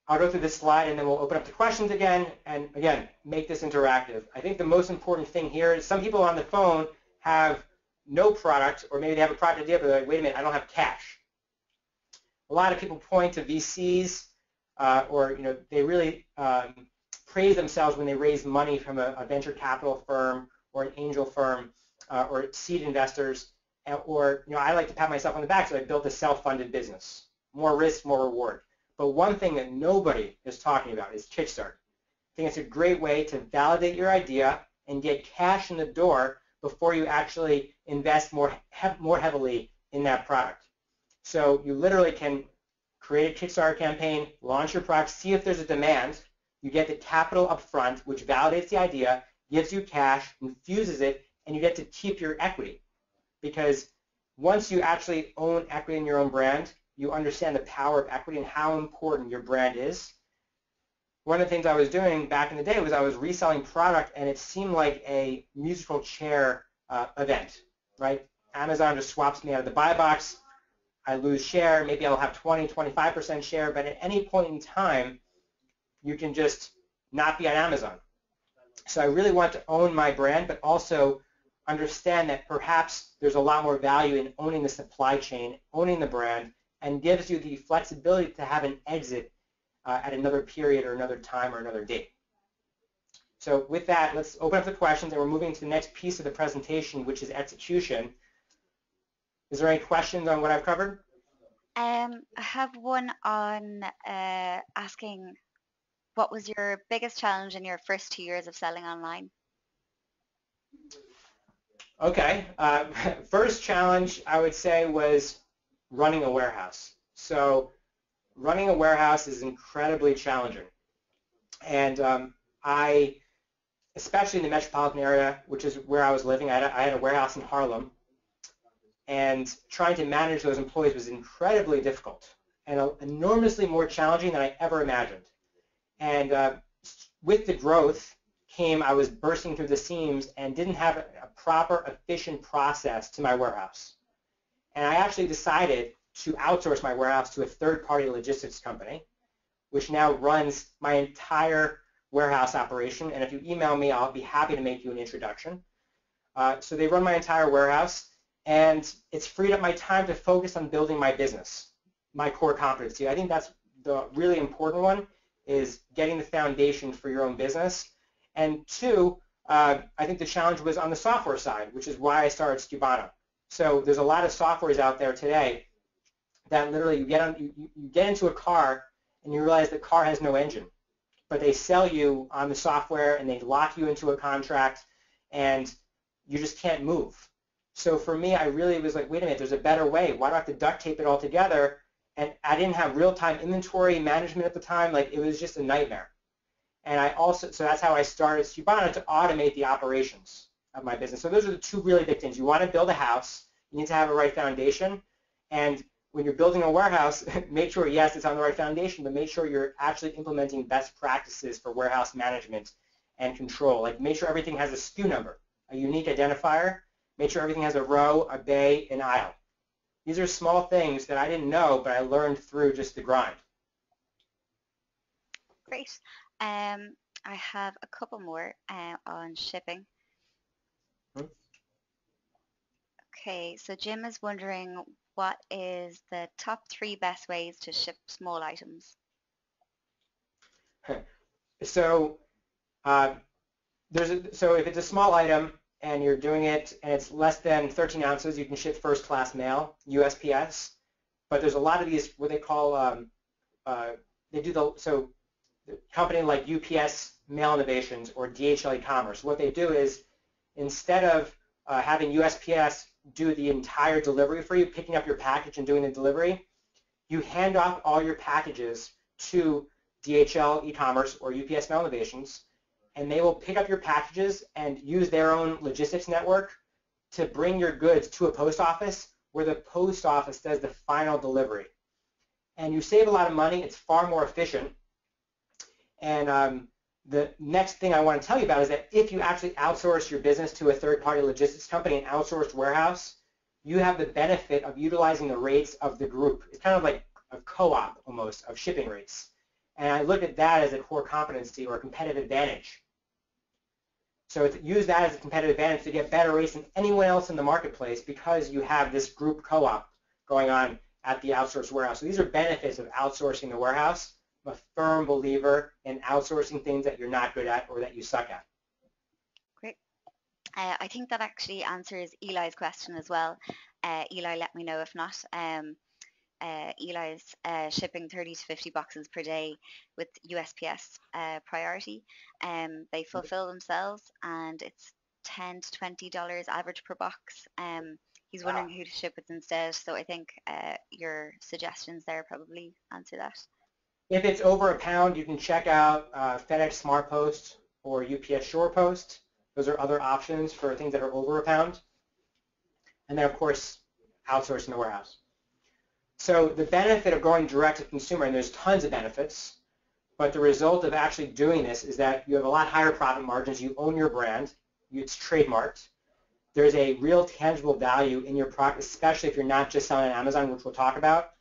I'll go through this slide and then we'll open up to questions again, and again, make this interactive. I think the most important thing here is some people on the phone have no product, or maybe they have a product idea, but they're like, wait a minute, I don't have cash. A lot of people point to VCs, or you know, they really praise themselves when they raise money from a venture capital firm or an angel firm or seed investors, or you know, I like to pat myself on the back, so I built a self-funded business. More risk, more reward. But one thing that nobody is talking about is Kickstarter. I think it's a great way to validate your idea and get cash in the door before you actually invest more heavily in that product. So you literally can create a Kickstarter campaign, launch your product, see if there's a demand. You get the capital up front, which validates the idea, gives you cash, infuses it, and you get to keep your equity. Because once you actually own equity in your own brand, you understand the power of equity and how important your brand is. One of the things I was doing back in the day was I was reselling product, and it seemed like a musical chair event, right? Amazon just swaps me out of the buy box. I lose share. Maybe I'll have 20, 25% share, but at any point in time, you can just not be on Amazon. So I really want to own my brand, but also understand that perhaps there's a lot more value in owning the supply chain, owning the brand, and gives you the flexibility to have an exit at another period or another time or another date. So with that, let's open up the questions, and we're moving to the next piece of the presentation, which is execution. Is there any questions on what I've covered? I have one on asking, what was your biggest challenge in your first 2 years of selling online? Okay. First challenge, I would say, was running a warehouse. So running a warehouse is incredibly challenging. And I, especially in the metropolitan area, which is where I was living, I had a warehouse in Harlem. And trying to manage those employees was incredibly difficult and enormously more challenging than I ever imagined. And with the growth came, I was bursting through the seams and didn't have a proper, efficient process to my warehouse. And I actually decided to outsource my warehouse to a third-party logistics company, which now runs my entire warehouse operation. And if you email me, I'll be happy to make you an introduction. So they run my entire warehouse, and it's freed up my time to focus on building my business, my core competency. I think that's the really important one, is getting the foundation for your own business. And two, I think the challenge was on the software side, which is why I started Scubano. So there's a lot of softwares out there today that literally you get into a car and you realize the car has no engine, but they sell you on the software and they lock you into a contract and you just can't move. So for me, I really was like, wait a minute, there's a better way. Why do I have to duct tape it all together? And I didn't have real-time inventory management at the time. Like, it was just a nightmare. And I also, so that's how I started Scubano, to automate the operations of my business. So those are the two really big things. You want to build a house, you need to have a right foundation. And when you're building a warehouse, make sure, yes, it's on the right foundation, but make sure you're actually implementing best practices for warehouse management and control. Like, make sure everything has a SKU number, a unique identifier. Make sure everything has a row, a bay, an aisle. These are small things that I didn't know, but I learned through just the grind. Great. I have a couple more on shipping. Okay, so Jim is wondering, what is the top 3 best ways to ship small items? So, so if it's a small item, and you're doing it, and it's less than 13 ounces, you can ship first-class mail, USPS. But there's a lot of these, what they call, so a company like UPS Mail Innovations or DHL eCommerce, what they do is, instead of having USPS do the entire delivery for you, picking up your package and doing the delivery, you hand off all your packages to DHL eCommerce or UPS Mail Innovations, and they will pick up your packages and use their own logistics network to bring your goods to a post office, where the post office does the final delivery. And you save a lot of money. It's far more efficient. And the next thing I want to tell you about is that if you actually outsource your business to a third-party logistics company, an outsourced warehouse, you have the benefit of utilizing the rates of the group. It's kind of like a co-op almost of shipping rates. And I look at that as a core competency or a competitive advantage. So to use that as a competitive advantage to get better rates than anyone else in the marketplace, because you have this group co-op going on at the outsourced warehouse. So these are benefits of outsourcing the warehouse. I'm a firm believer in outsourcing things that you're not good at or that you suck at. Great. I think that actually answers Eli's question as well. Eli, let me know if not. Eli's shipping 30 to 50 boxes per day with USPS priority. They fulfill themselves, and it's $10 to $20 average per box. He's wondering who to ship with instead, so I think your suggestions there probably answer that. If it's over a pound, you can check out FedEx Smart Post or UPS Shore Post. Those are other options for things that are over a pound. And then, of course, outsourcing the warehouse. So the benefit of going direct to consumer, and there's tons of benefits, but the result of actually doing this is that you have a lot higher profit margins. You own your brand. It's trademarked. There's a real tangible value in your product, especially if you're not just selling on Amazon, which we'll talk about.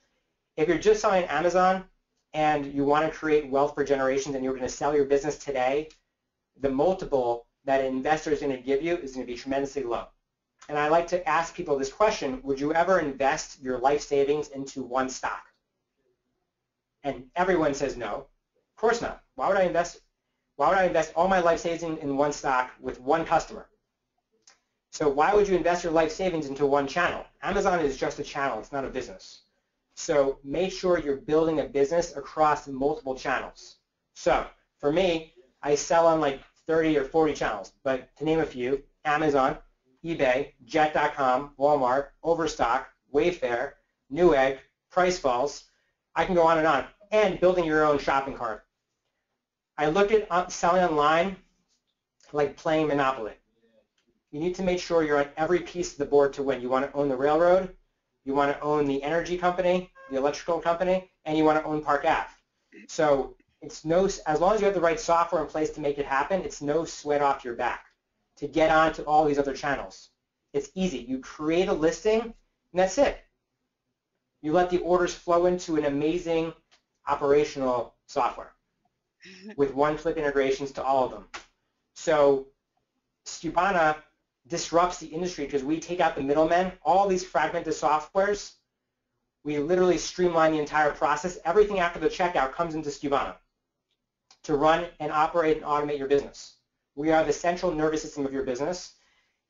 If you're just selling on Amazon and you want to create wealth for generations and you're going to sell your business today, the multiple that an investor is going to give you is going to be tremendously low. And I like to ask people this question: would you ever invest your life savings into one stock? And everyone says no. Of course not. Why would I invest? Why would I invest all my life savings in one stock with one customer? So why would you invest your life savings into one channel? Amazon is just a channel. It's not a business. So make sure you're building a business across multiple channels. So for me, I sell on like 30 or 40 channels, but to name a few: Amazon, eBay, Jet.com, Walmart, Overstock, Wayfair, Newegg, Price Falls. I can go on. And building your own shopping cart. I look at selling online like playing Monopoly. You need to make sure you're on every piece of the board to win. You want to own the railroad, you want to own the energy company, the electrical company, and you want to own Park Ave. So it's no, as long as you have the right software in place to make it happen, it's no sweat off your back to get onto all these other channels. It's easy. You create a listing, and that's it. You let the orders flow into an amazing operational software with one-click integrations to all of them. So Stubana disrupts the industry because we take out the middlemen, all these fragmented softwares. We literally streamline the entire process. Everything after the checkout comes into Stubana to run and operate and automate your business. We are the central nervous system of your business.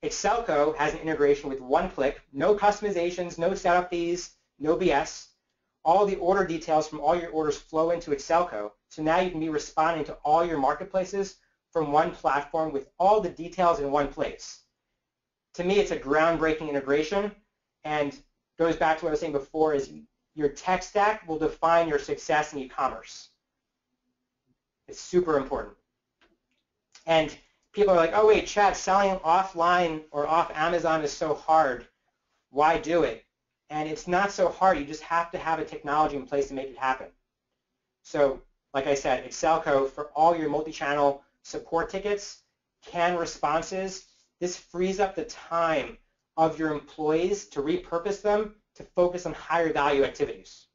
xSellco has an integration with one click, no customizations, no setup fees, no BS. All the order details from all your orders flow into xSellco. So now you can be responding to all your marketplaces from one platform with all the details in one place. To me, it's a groundbreaking integration, and goes back to what I was saying before, is your tech stack will define your success in e-commerce. It's super important. And people are like, oh wait, Chad, selling offline or off Amazon is so hard. Why do it? And it's not so hard. You just have to have a technology in place to make it happen. So like I said, xSellco for all your multi-channel support tickets, canned responses. This frees up the time of your employees to repurpose them to focus on higher value activities.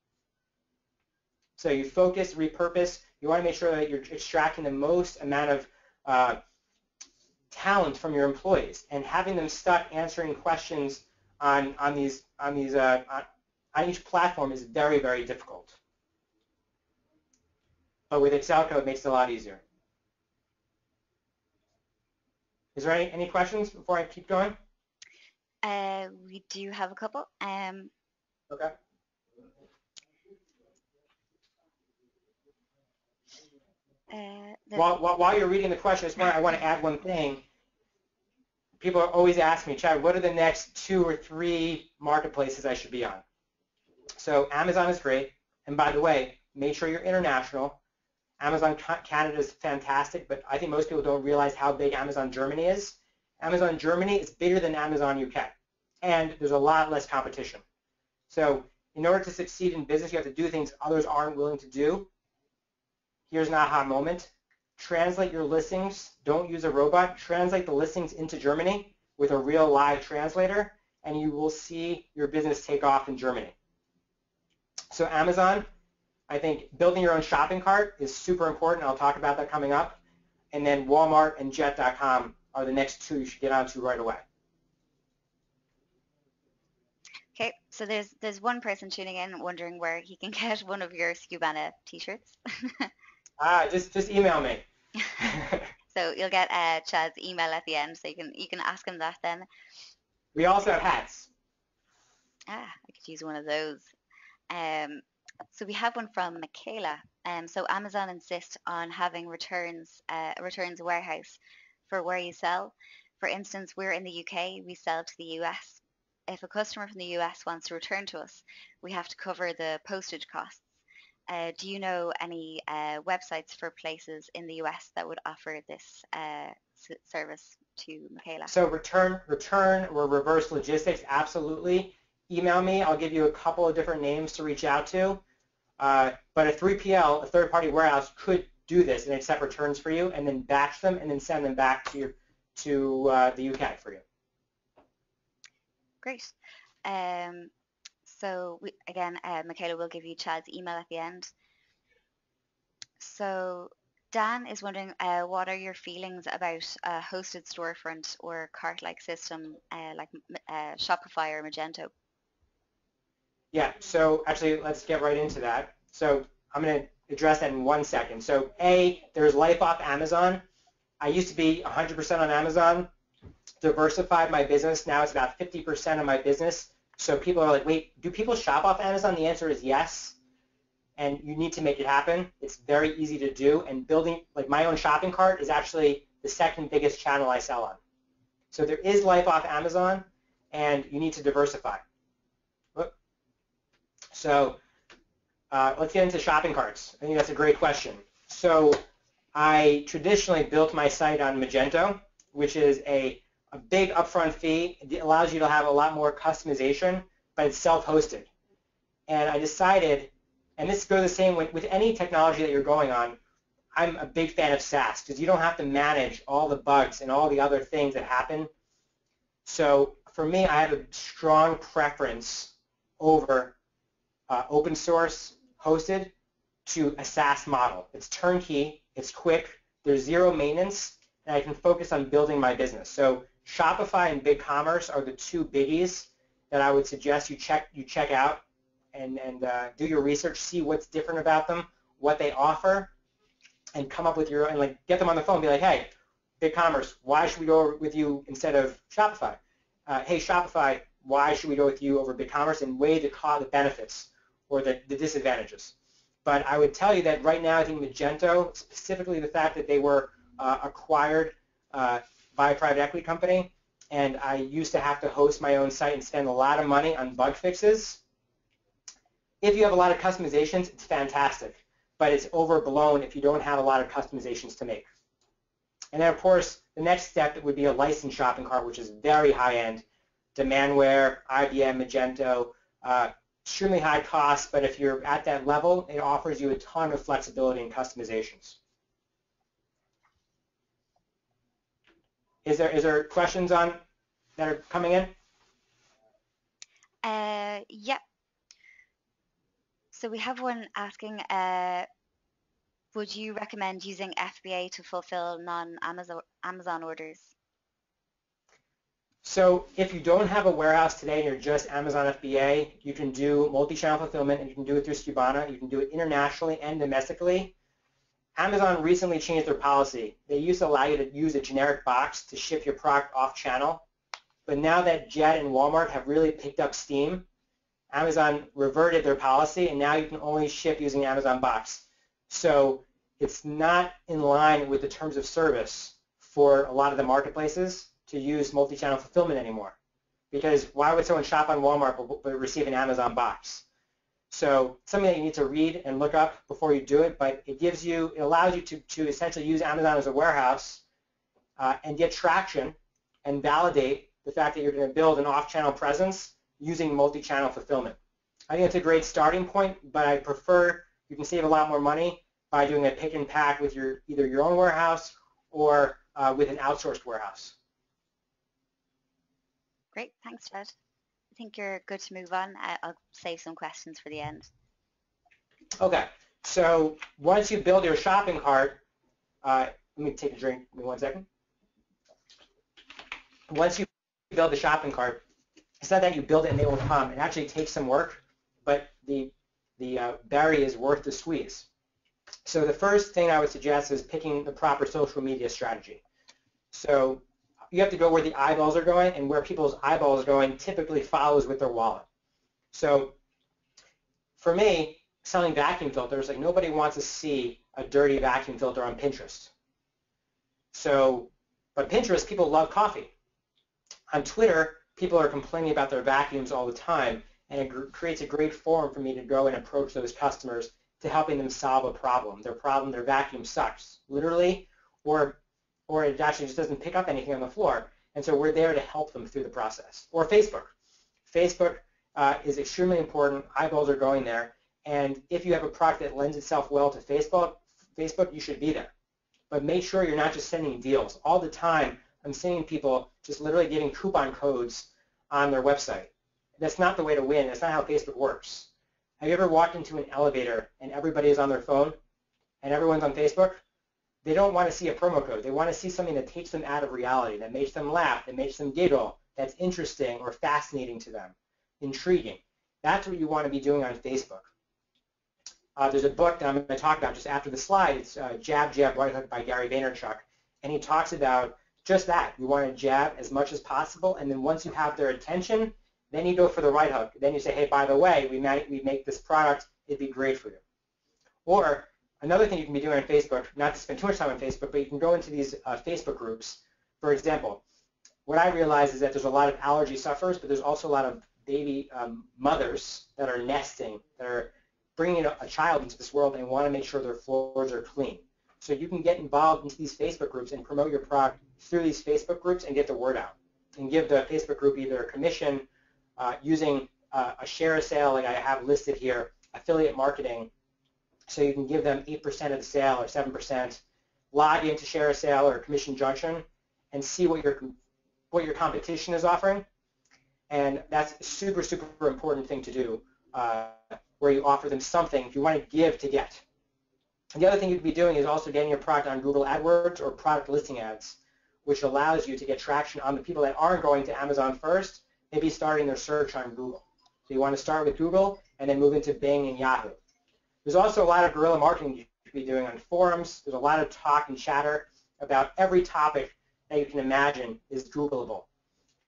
So you focus, repurpose. You want to make sure that you're extracting the most amount of talent from your employees, and having them stuck answering questions on each platform is very, very difficult. But with xSellco, it makes it a lot easier. Is there any questions before I keep going? We do have a couple. Okay. While you're reading the question, I want to add one thing. People always ask me, Chad, what are the next 2 or 3 marketplaces I should be on? So Amazon is great. And by the way, make sure you're international. Amazon Canada is fantastic, but I think most people don't realize how big Amazon Germany is. Amazon Germany is bigger than Amazon UK, and there's a lot less competition. So in order to succeed in business, you have to do things others aren't willing to do. Here's an aha moment. Translate your listings. Don't use a robot. Translate the listings into Germany with a real live translator, and you will see your business take off in Germany. So Amazon, I think building your own shopping cart is super important. I'll talk about that coming up. And then Walmart and Jet.com are the next 2 you should get onto right away. Okay, so there's one person tuning in wondering where he can get one of your Stubana t-shirts. Just email me. So you'll get Chad's email at the end, so you can ask him that then. We also have hats. I could use one of those. So we have one from Michaela. So Amazon insists on having returns warehouse for where you sell. For instance, we're in the UK, we sell to the US. If a customer from the US wants to return to us, we have to cover the postage costs. Do you know any websites for places in the US that would offer this service to Michaela? So return or reverse logistics, absolutely. Email me. I'll give you a couple of different names to reach out to. But a 3PL, a third-party warehouse, could do this and accept returns for you and then batch them and then send them back to, the UK for you. Great. So we, again, Michaela will give you Chad's email at the end. So Dan is wondering, what are your feelings about a hosted storefront or cart-like system like Shopify or Magento? Yeah, so actually let's get right into that. So I'm going to address that in 1 second. So A, there's life off Amazon. I used to be 100% on Amazon, diversified my business. Now it's about 50% of my business. So people are like, wait, do people shop off Amazon? The answer is yes, and you need to make it happen. It's very easy to do, and building, like my own shopping cart is actually the second biggest channel I sell on. So there is life off Amazon, and you need to diversify. So let's get into shopping carts. I think that's a great question. So I traditionally built my site on Magento, which is a big upfront fee. It allows you to have a lot more customization, but it's self-hosted. And I decided, and this goes the same with any technology that you're going on, I'm a big fan of SaaS because you don't have to manage all the bugs and all the other things that happen. So for me, I have a strong preference over open source hosted to a SaaS model. It's turnkey, it's quick, there's zero maintenance, and I can focus on building my business. So Shopify and BigCommerce are the two biggies that I would suggest you check out and do your research, see what's different about them, what they offer, and come up with your own, like get them on the phone, be like, hey, BigCommerce, why should we go with you instead of Shopify? Hey, Shopify, why should we go with you over BigCommerce, and weigh the benefits or the disadvantages. But I would tell you that right now I think Magento, specifically the fact that they were acquired by a private equity company, and I used to have to host my own site and spend a lot of money on bug fixes. If you have a lot of customizations, it's fantastic, but it's overblown if you don't have a lot of customizations to make. And then, of course, the next step would be a licensed shopping cart, which is very high-end, Demandware, IBM, Magento, extremely high cost, but if you're at that level, it offers you a ton of flexibility and customizations. Is there questions on that are coming in? Yeah. So we have one asking, would you recommend using FBA to fulfill non-Amazon orders? So if you don't have a warehouse today and you're just Amazon FBA, you can do multi-channel fulfillment, and you can do it through Skubana. You can do it internationally and domestically. Amazon recently changed their policy. They used to allow you to use a generic box to ship your product off-channel, but now that Jet and Walmart have really picked up steam, Amazon reverted their policy, and now you can only ship using Amazon Box. So it's not in line with the terms of service for a lot of the marketplaces to use multi-channel fulfillment anymore, because why would someone shop on Walmart but receive an Amazon Box? So something that you need to read and look up before you do it, but it gives you, it allows you to essentially use Amazon as a warehouse and get traction and validate the fact that you're going to build an off-channel presence using multi-channel fulfillment. I think it's a great starting point, but I prefer, you can save a lot more money by doing a pick and pack with your either your own warehouse or with an outsourced warehouse. Great, thanks, Chad. I think you're good to move on. I'll save some questions for the end. Okay, so once you build your shopping cart, let me take a drink, give me 1 second. Once you build the shopping cart, it's not that you build it and they will come. It actually takes some work, but the berry is worth the squeeze. So the first thing I would suggest is picking the proper social media strategy. So you have to go where the eyeballs are going, and where people's eyeballs are going typically follows with their wallet. So for me, selling vacuum filters, like nobody wants to see a dirty vacuum filter on Pinterest. So, but Pinterest, people love coffee. On Twitter, people are complaining about their vacuums all the time, and it creates a great forum for me to go and approach those customers to helping them solve a problem. Their problem, their vacuum sucks, literally, or it actually just doesn't pick up anything on the floor. And so we're there to help them through the process. Or Facebook. Facebook is extremely important. Eyeballs are going there. And if you have a product that lends itself well to Facebook, you should be there. But make sure you're not just sending deals. All the time, I'm seeing people just literally giving coupon codes on their website. That's not the way to win. That's not how Facebook works. Have you ever walked into an elevator and everybody is on their phone and everyone's on Facebook? They don't want to see a promo code. They want to see something that takes them out of reality, that makes them laugh, that makes them giggle, that's interesting or fascinating to them, intriguing. That's what you want to be doing on Facebook. There's a book that I'm going to talk about just after the slide. It's Jab, Jab, Right Hook by Gary Vaynerchuk. And he talks about just that. You want to jab as much as possible, and then once you have their attention, then you go for the right hook. Then you say, hey, by the way, we make this product. It'd be great for you. Or another thing you can be doing on Facebook, not to spend too much time on Facebook, but you can go into these Facebook groups. For example, what I realize is that there's a lot of allergy sufferers, but there's also a lot of baby mothers that are nesting, that are bringing a child into this world and want to make sure their floors are clean. So you can get involved into these Facebook groups and promote your product through these Facebook groups and get the word out. And give the Facebook group either a commission using a ShareASale, like I have listed here, affiliate marketing, so you can give them 8% of the sale or 7%, log into ShareASale or Commission Junction and see what your competition is offering. And that's a super, super important thing to do, where you offer them something. If you want to give to get. And the other thing you'd be doing is also getting your product on Google AdWords or product listing ads, which allows you to get traction on the people that aren't going to Amazon first, maybe starting their search on Google. So you want to start with Google and then move into Bing and Yahoo. There's also a lot of guerrilla marketing you could be doing on forums. There's a lot of talk and chatter about every topic that you can imagine is Googleable.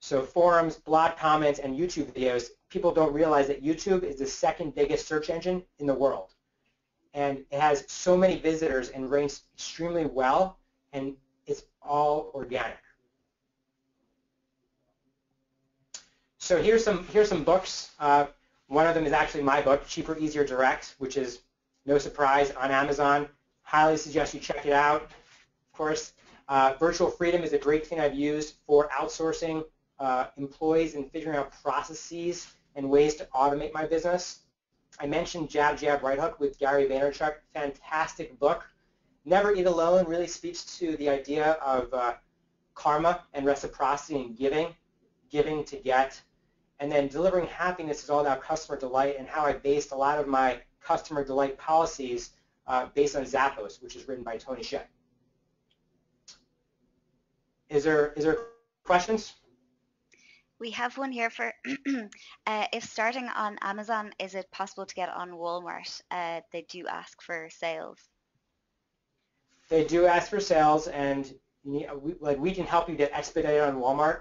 So forums, blog comments, and YouTube videos, people don't realize that YouTube is the second biggest search engine in the world. And it has so many visitors and ranks extremely well, and it's all organic. So here's some books. One of them is actually my book, Cheaper, Easier, Direct, which is no surprise on Amazon. Highly suggest you check it out, of course. Virtual Freedom is a great thing I've used for outsourcing employees and figuring out processes and ways to automate my business. I mentioned Jab, Jab, Right Hook with Gary Vaynerchuk. Fantastic book. Never Eat Alone really speaks to the idea of karma and reciprocity and giving to get. And then Delivering Happiness is all about customer delight and how I based a lot of my customer delight policies based on Zappos, which is written by Tony Hsieh. Is there questions? We have one here for, if starting on Amazon, is it possible to get on Walmart? They do ask for sales. They do ask for sales, and we can help you get expedited on Walmart.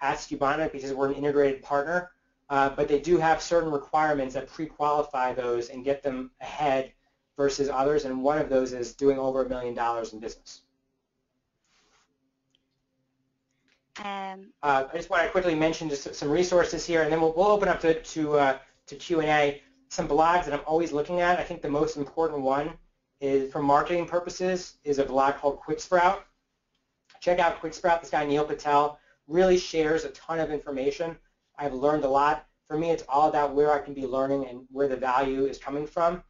Ask Cubana because we're an integrated partner, but they do have certain requirements that pre-qualify those and get them ahead versus others, and one of those is doing over $1 million in business. I just want to quickly mention just some resources here, and then we'll open up to Q&A. Some blogs that I'm always looking at. I think the most important one is, for marketing purposes, is a blog called Quicksprout. Check out Quicksprout. This guy Neil Patel really shares a ton of information. I've learned a lot. For me, it's all about where I can be learning and where the value is coming from.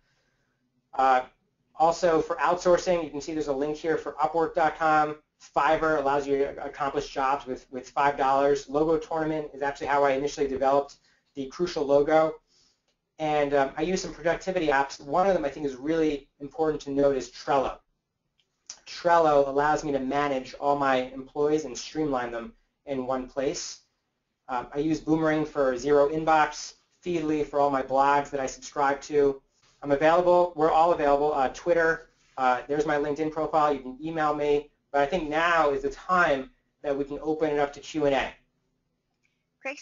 Also, for outsourcing, you can see there's a link here for Upwork.com. Fiverr allows you to accomplish jobs with $5. Logo Tournament is actually how I initially developed the Crucial logo. And I use some productivity apps. One of them I think is really important to note is Trello. Trello allows me to manage all my employees and streamline them in one place. I use Boomerang for Zero Inbox, Feedly for all my blogs that I subscribe to. I'm available, we're all available, Twitter, there's my LinkedIn profile, you can email me, but I think now is the time that we can open it up to Q&A. Great.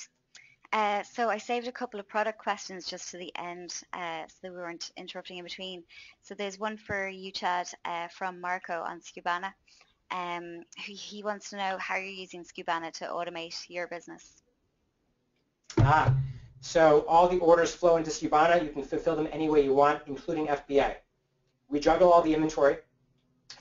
So I saved a couple of product questions just to the end so that we weren't interrupting in between. So there's one for you, Chad, from Marco on Scubana. He wants to know how you're using Scubana to automate your business. So all the orders flow into Scubana. You can fulfill them any way you want, including FBA. We juggle all the inventory.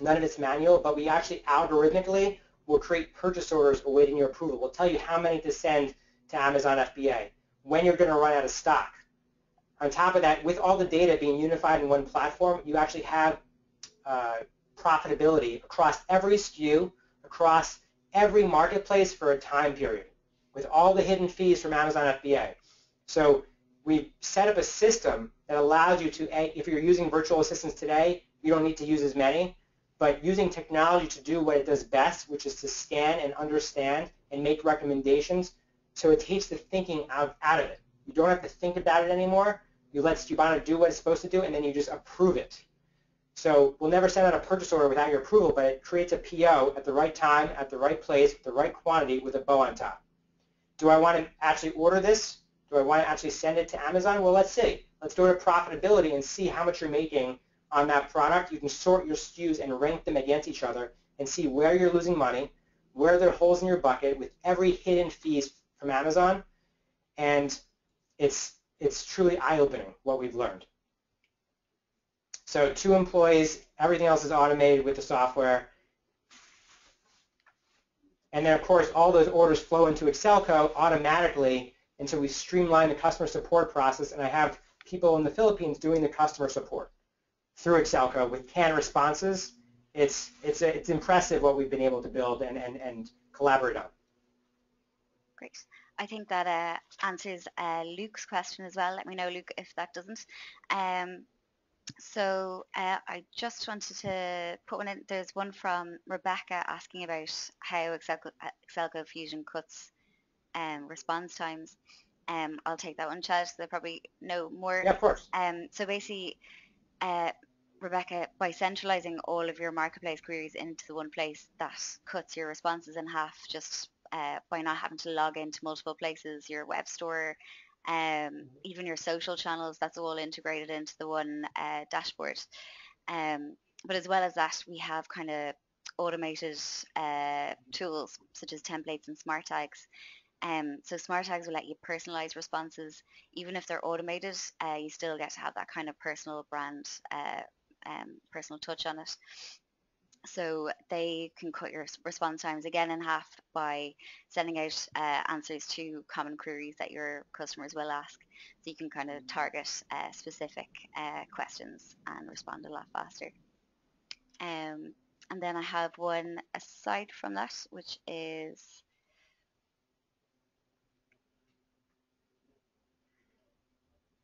None of it's manual, but we actually algorithmically will create purchase orders awaiting your approval. We'll tell you how many to send to Amazon FBA, when you're going to run out of stock. On top of that, with all the data being unified in one platform, you actually have profitability across every SKU, across every marketplace for a time period, with all the hidden fees from Amazon FBA. So we've set up a system that allows you to, if you're using virtual assistants today, you don't need to use as many, but using technology to do what it does best, which is to scan and understand and make recommendations, so it takes the thinking out of it. You don't have to think about it anymore. You let Scubana do what it's supposed to do, and then you just approve it. So we'll never send out a purchase order without your approval, but it creates a PO at the right time, at the right place, with the right quantity, with a bow on top. Do I want to actually order this? Do I want to actually send it to Amazon? Well, let's see. Let's go to profitability and see how much you're making on that product. You can sort your SKUs and rank them against each other and see where you're losing money, where there are holes in your bucket with every hidden fees from Amazon, and it's truly eye-opening what we've learned. So 2 employees, everything else is automated with the software. And then, of course, all those orders flow into xSellco automatically, and so we streamline the customer support process, and I have people in the Philippines doing the customer support through xSellco with canned responses. It's impressive what we've been able to build and collaborate on. Great. I think that answers Luke's question as well. Let me know, Luke, if that doesn't. So I just wanted to put one in. There's one from Rebecca asking about how xSellco Fusion cuts response times. I'll take that one, Chad. They probably know more. Yeah, of course. So basically, Rebecca, by centralizing all of your marketplace queries into the one place, that cuts your responses in half just by not having to log into multiple places, your web store, even your social channels, that's all integrated into the one dashboard. But as well as that, we have kind of automated tools such as templates and smart tags. So smart tags will let you personalize responses. Even if they're automated, you still get to have that kind of personal brand, personal touch on it. So they can cut your response times again in half by sending out answers to common queries that your customers will ask. So you can kind of target specific questions and respond a lot faster. And then I have one aside from that, which is,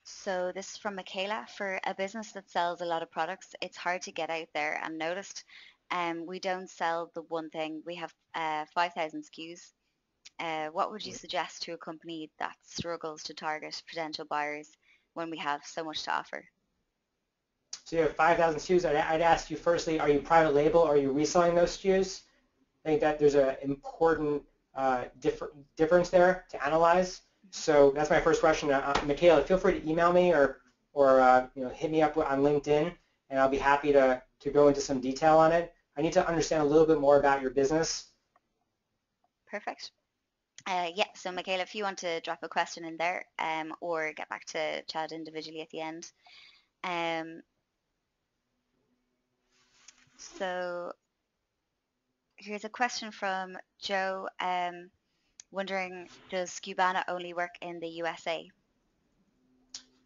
so this is from Michaela. For a business that sells a lot of products, it's hard to get out there and noticed. We don't sell the one thing. We have 5,000 SKUs. What would you suggest to a company that struggles to target potential buyers when we have so much to offer? So you have 5,000 SKUs. I'd ask you firstly, are you private label? Or are you reselling those SKUs? I think that there's an important difference there to analyze. So that's my first question. Michaela, feel free to email me or you know, hit me up on LinkedIn, and I'll be happy to go into some detail on it. I need to understand a little bit more about your business. Perfect. Yeah, so Michaela, if you want to drop a question in there or get back to Chad individually at the end. So here's a question from Joe wondering, does Scubana only work in the USA?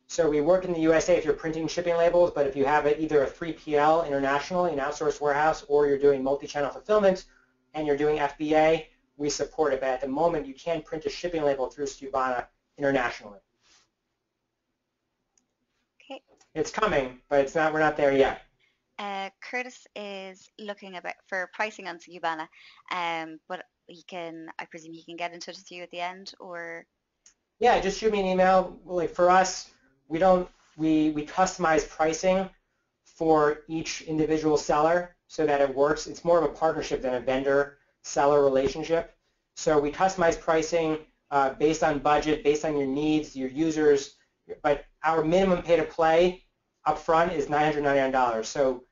So we work in the USA if you're printing shipping labels, but if you have either a 3PL internationally, an outsourced warehouse, or you're doing multi-channel fulfillment and you're doing FBA, we support it. But at the moment, you can print a shipping label through Scubana internationally. Okay. It's coming, but it's not. We're not there yet. Curtis is looking for pricing on Scubana, but he can. I presume he can get in touch with you at the end, or. Yeah, just shoot me an email. Like for us. We customize pricing for each individual seller so that it works. It's more of a partnership than a vendor-seller relationship. So we customize pricing based on budget, based on your needs, your users, but our minimum pay to play up front is $999. So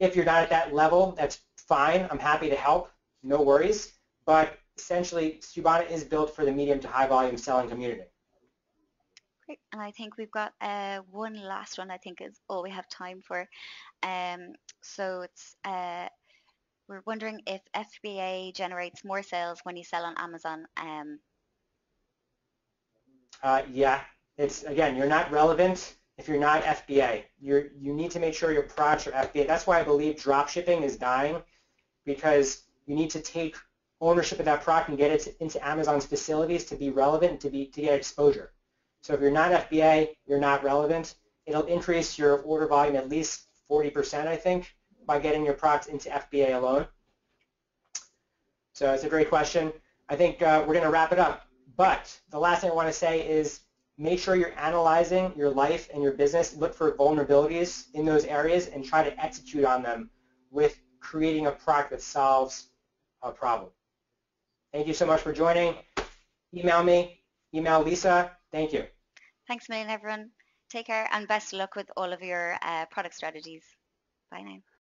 if you're not at that level, that's fine. I'm happy to help, no worries. But essentially, Cubana is built for the medium to high volume selling community. Great, and I think we've got one last one. I think is all we have time for. So it's we're wondering if FBA generates more sales when you sell on Amazon. Yeah, it's again, you're not relevant if you're not FBA. You need to make sure your products are FBA. That's why I believe drop shipping is dying, because you need to take ownership of that product and get it into Amazon's facilities to be relevant, to get exposure. So if you're not FBA, you're not relevant. It'll increase your order volume at least 40%, I think, by getting your products into FBA alone. So it's a great question. I think we're going to wrap it up. But the last thing I want to say is make sure you're analyzing your life and your business. Look for vulnerabilities in those areas and try to execute on them with creating a product that solves a problem. Thank you so much for joining. Email me. Email Lisa. Thank you. Thanks a million, everyone. Take care and best of luck with all of your product strategies. Bye now.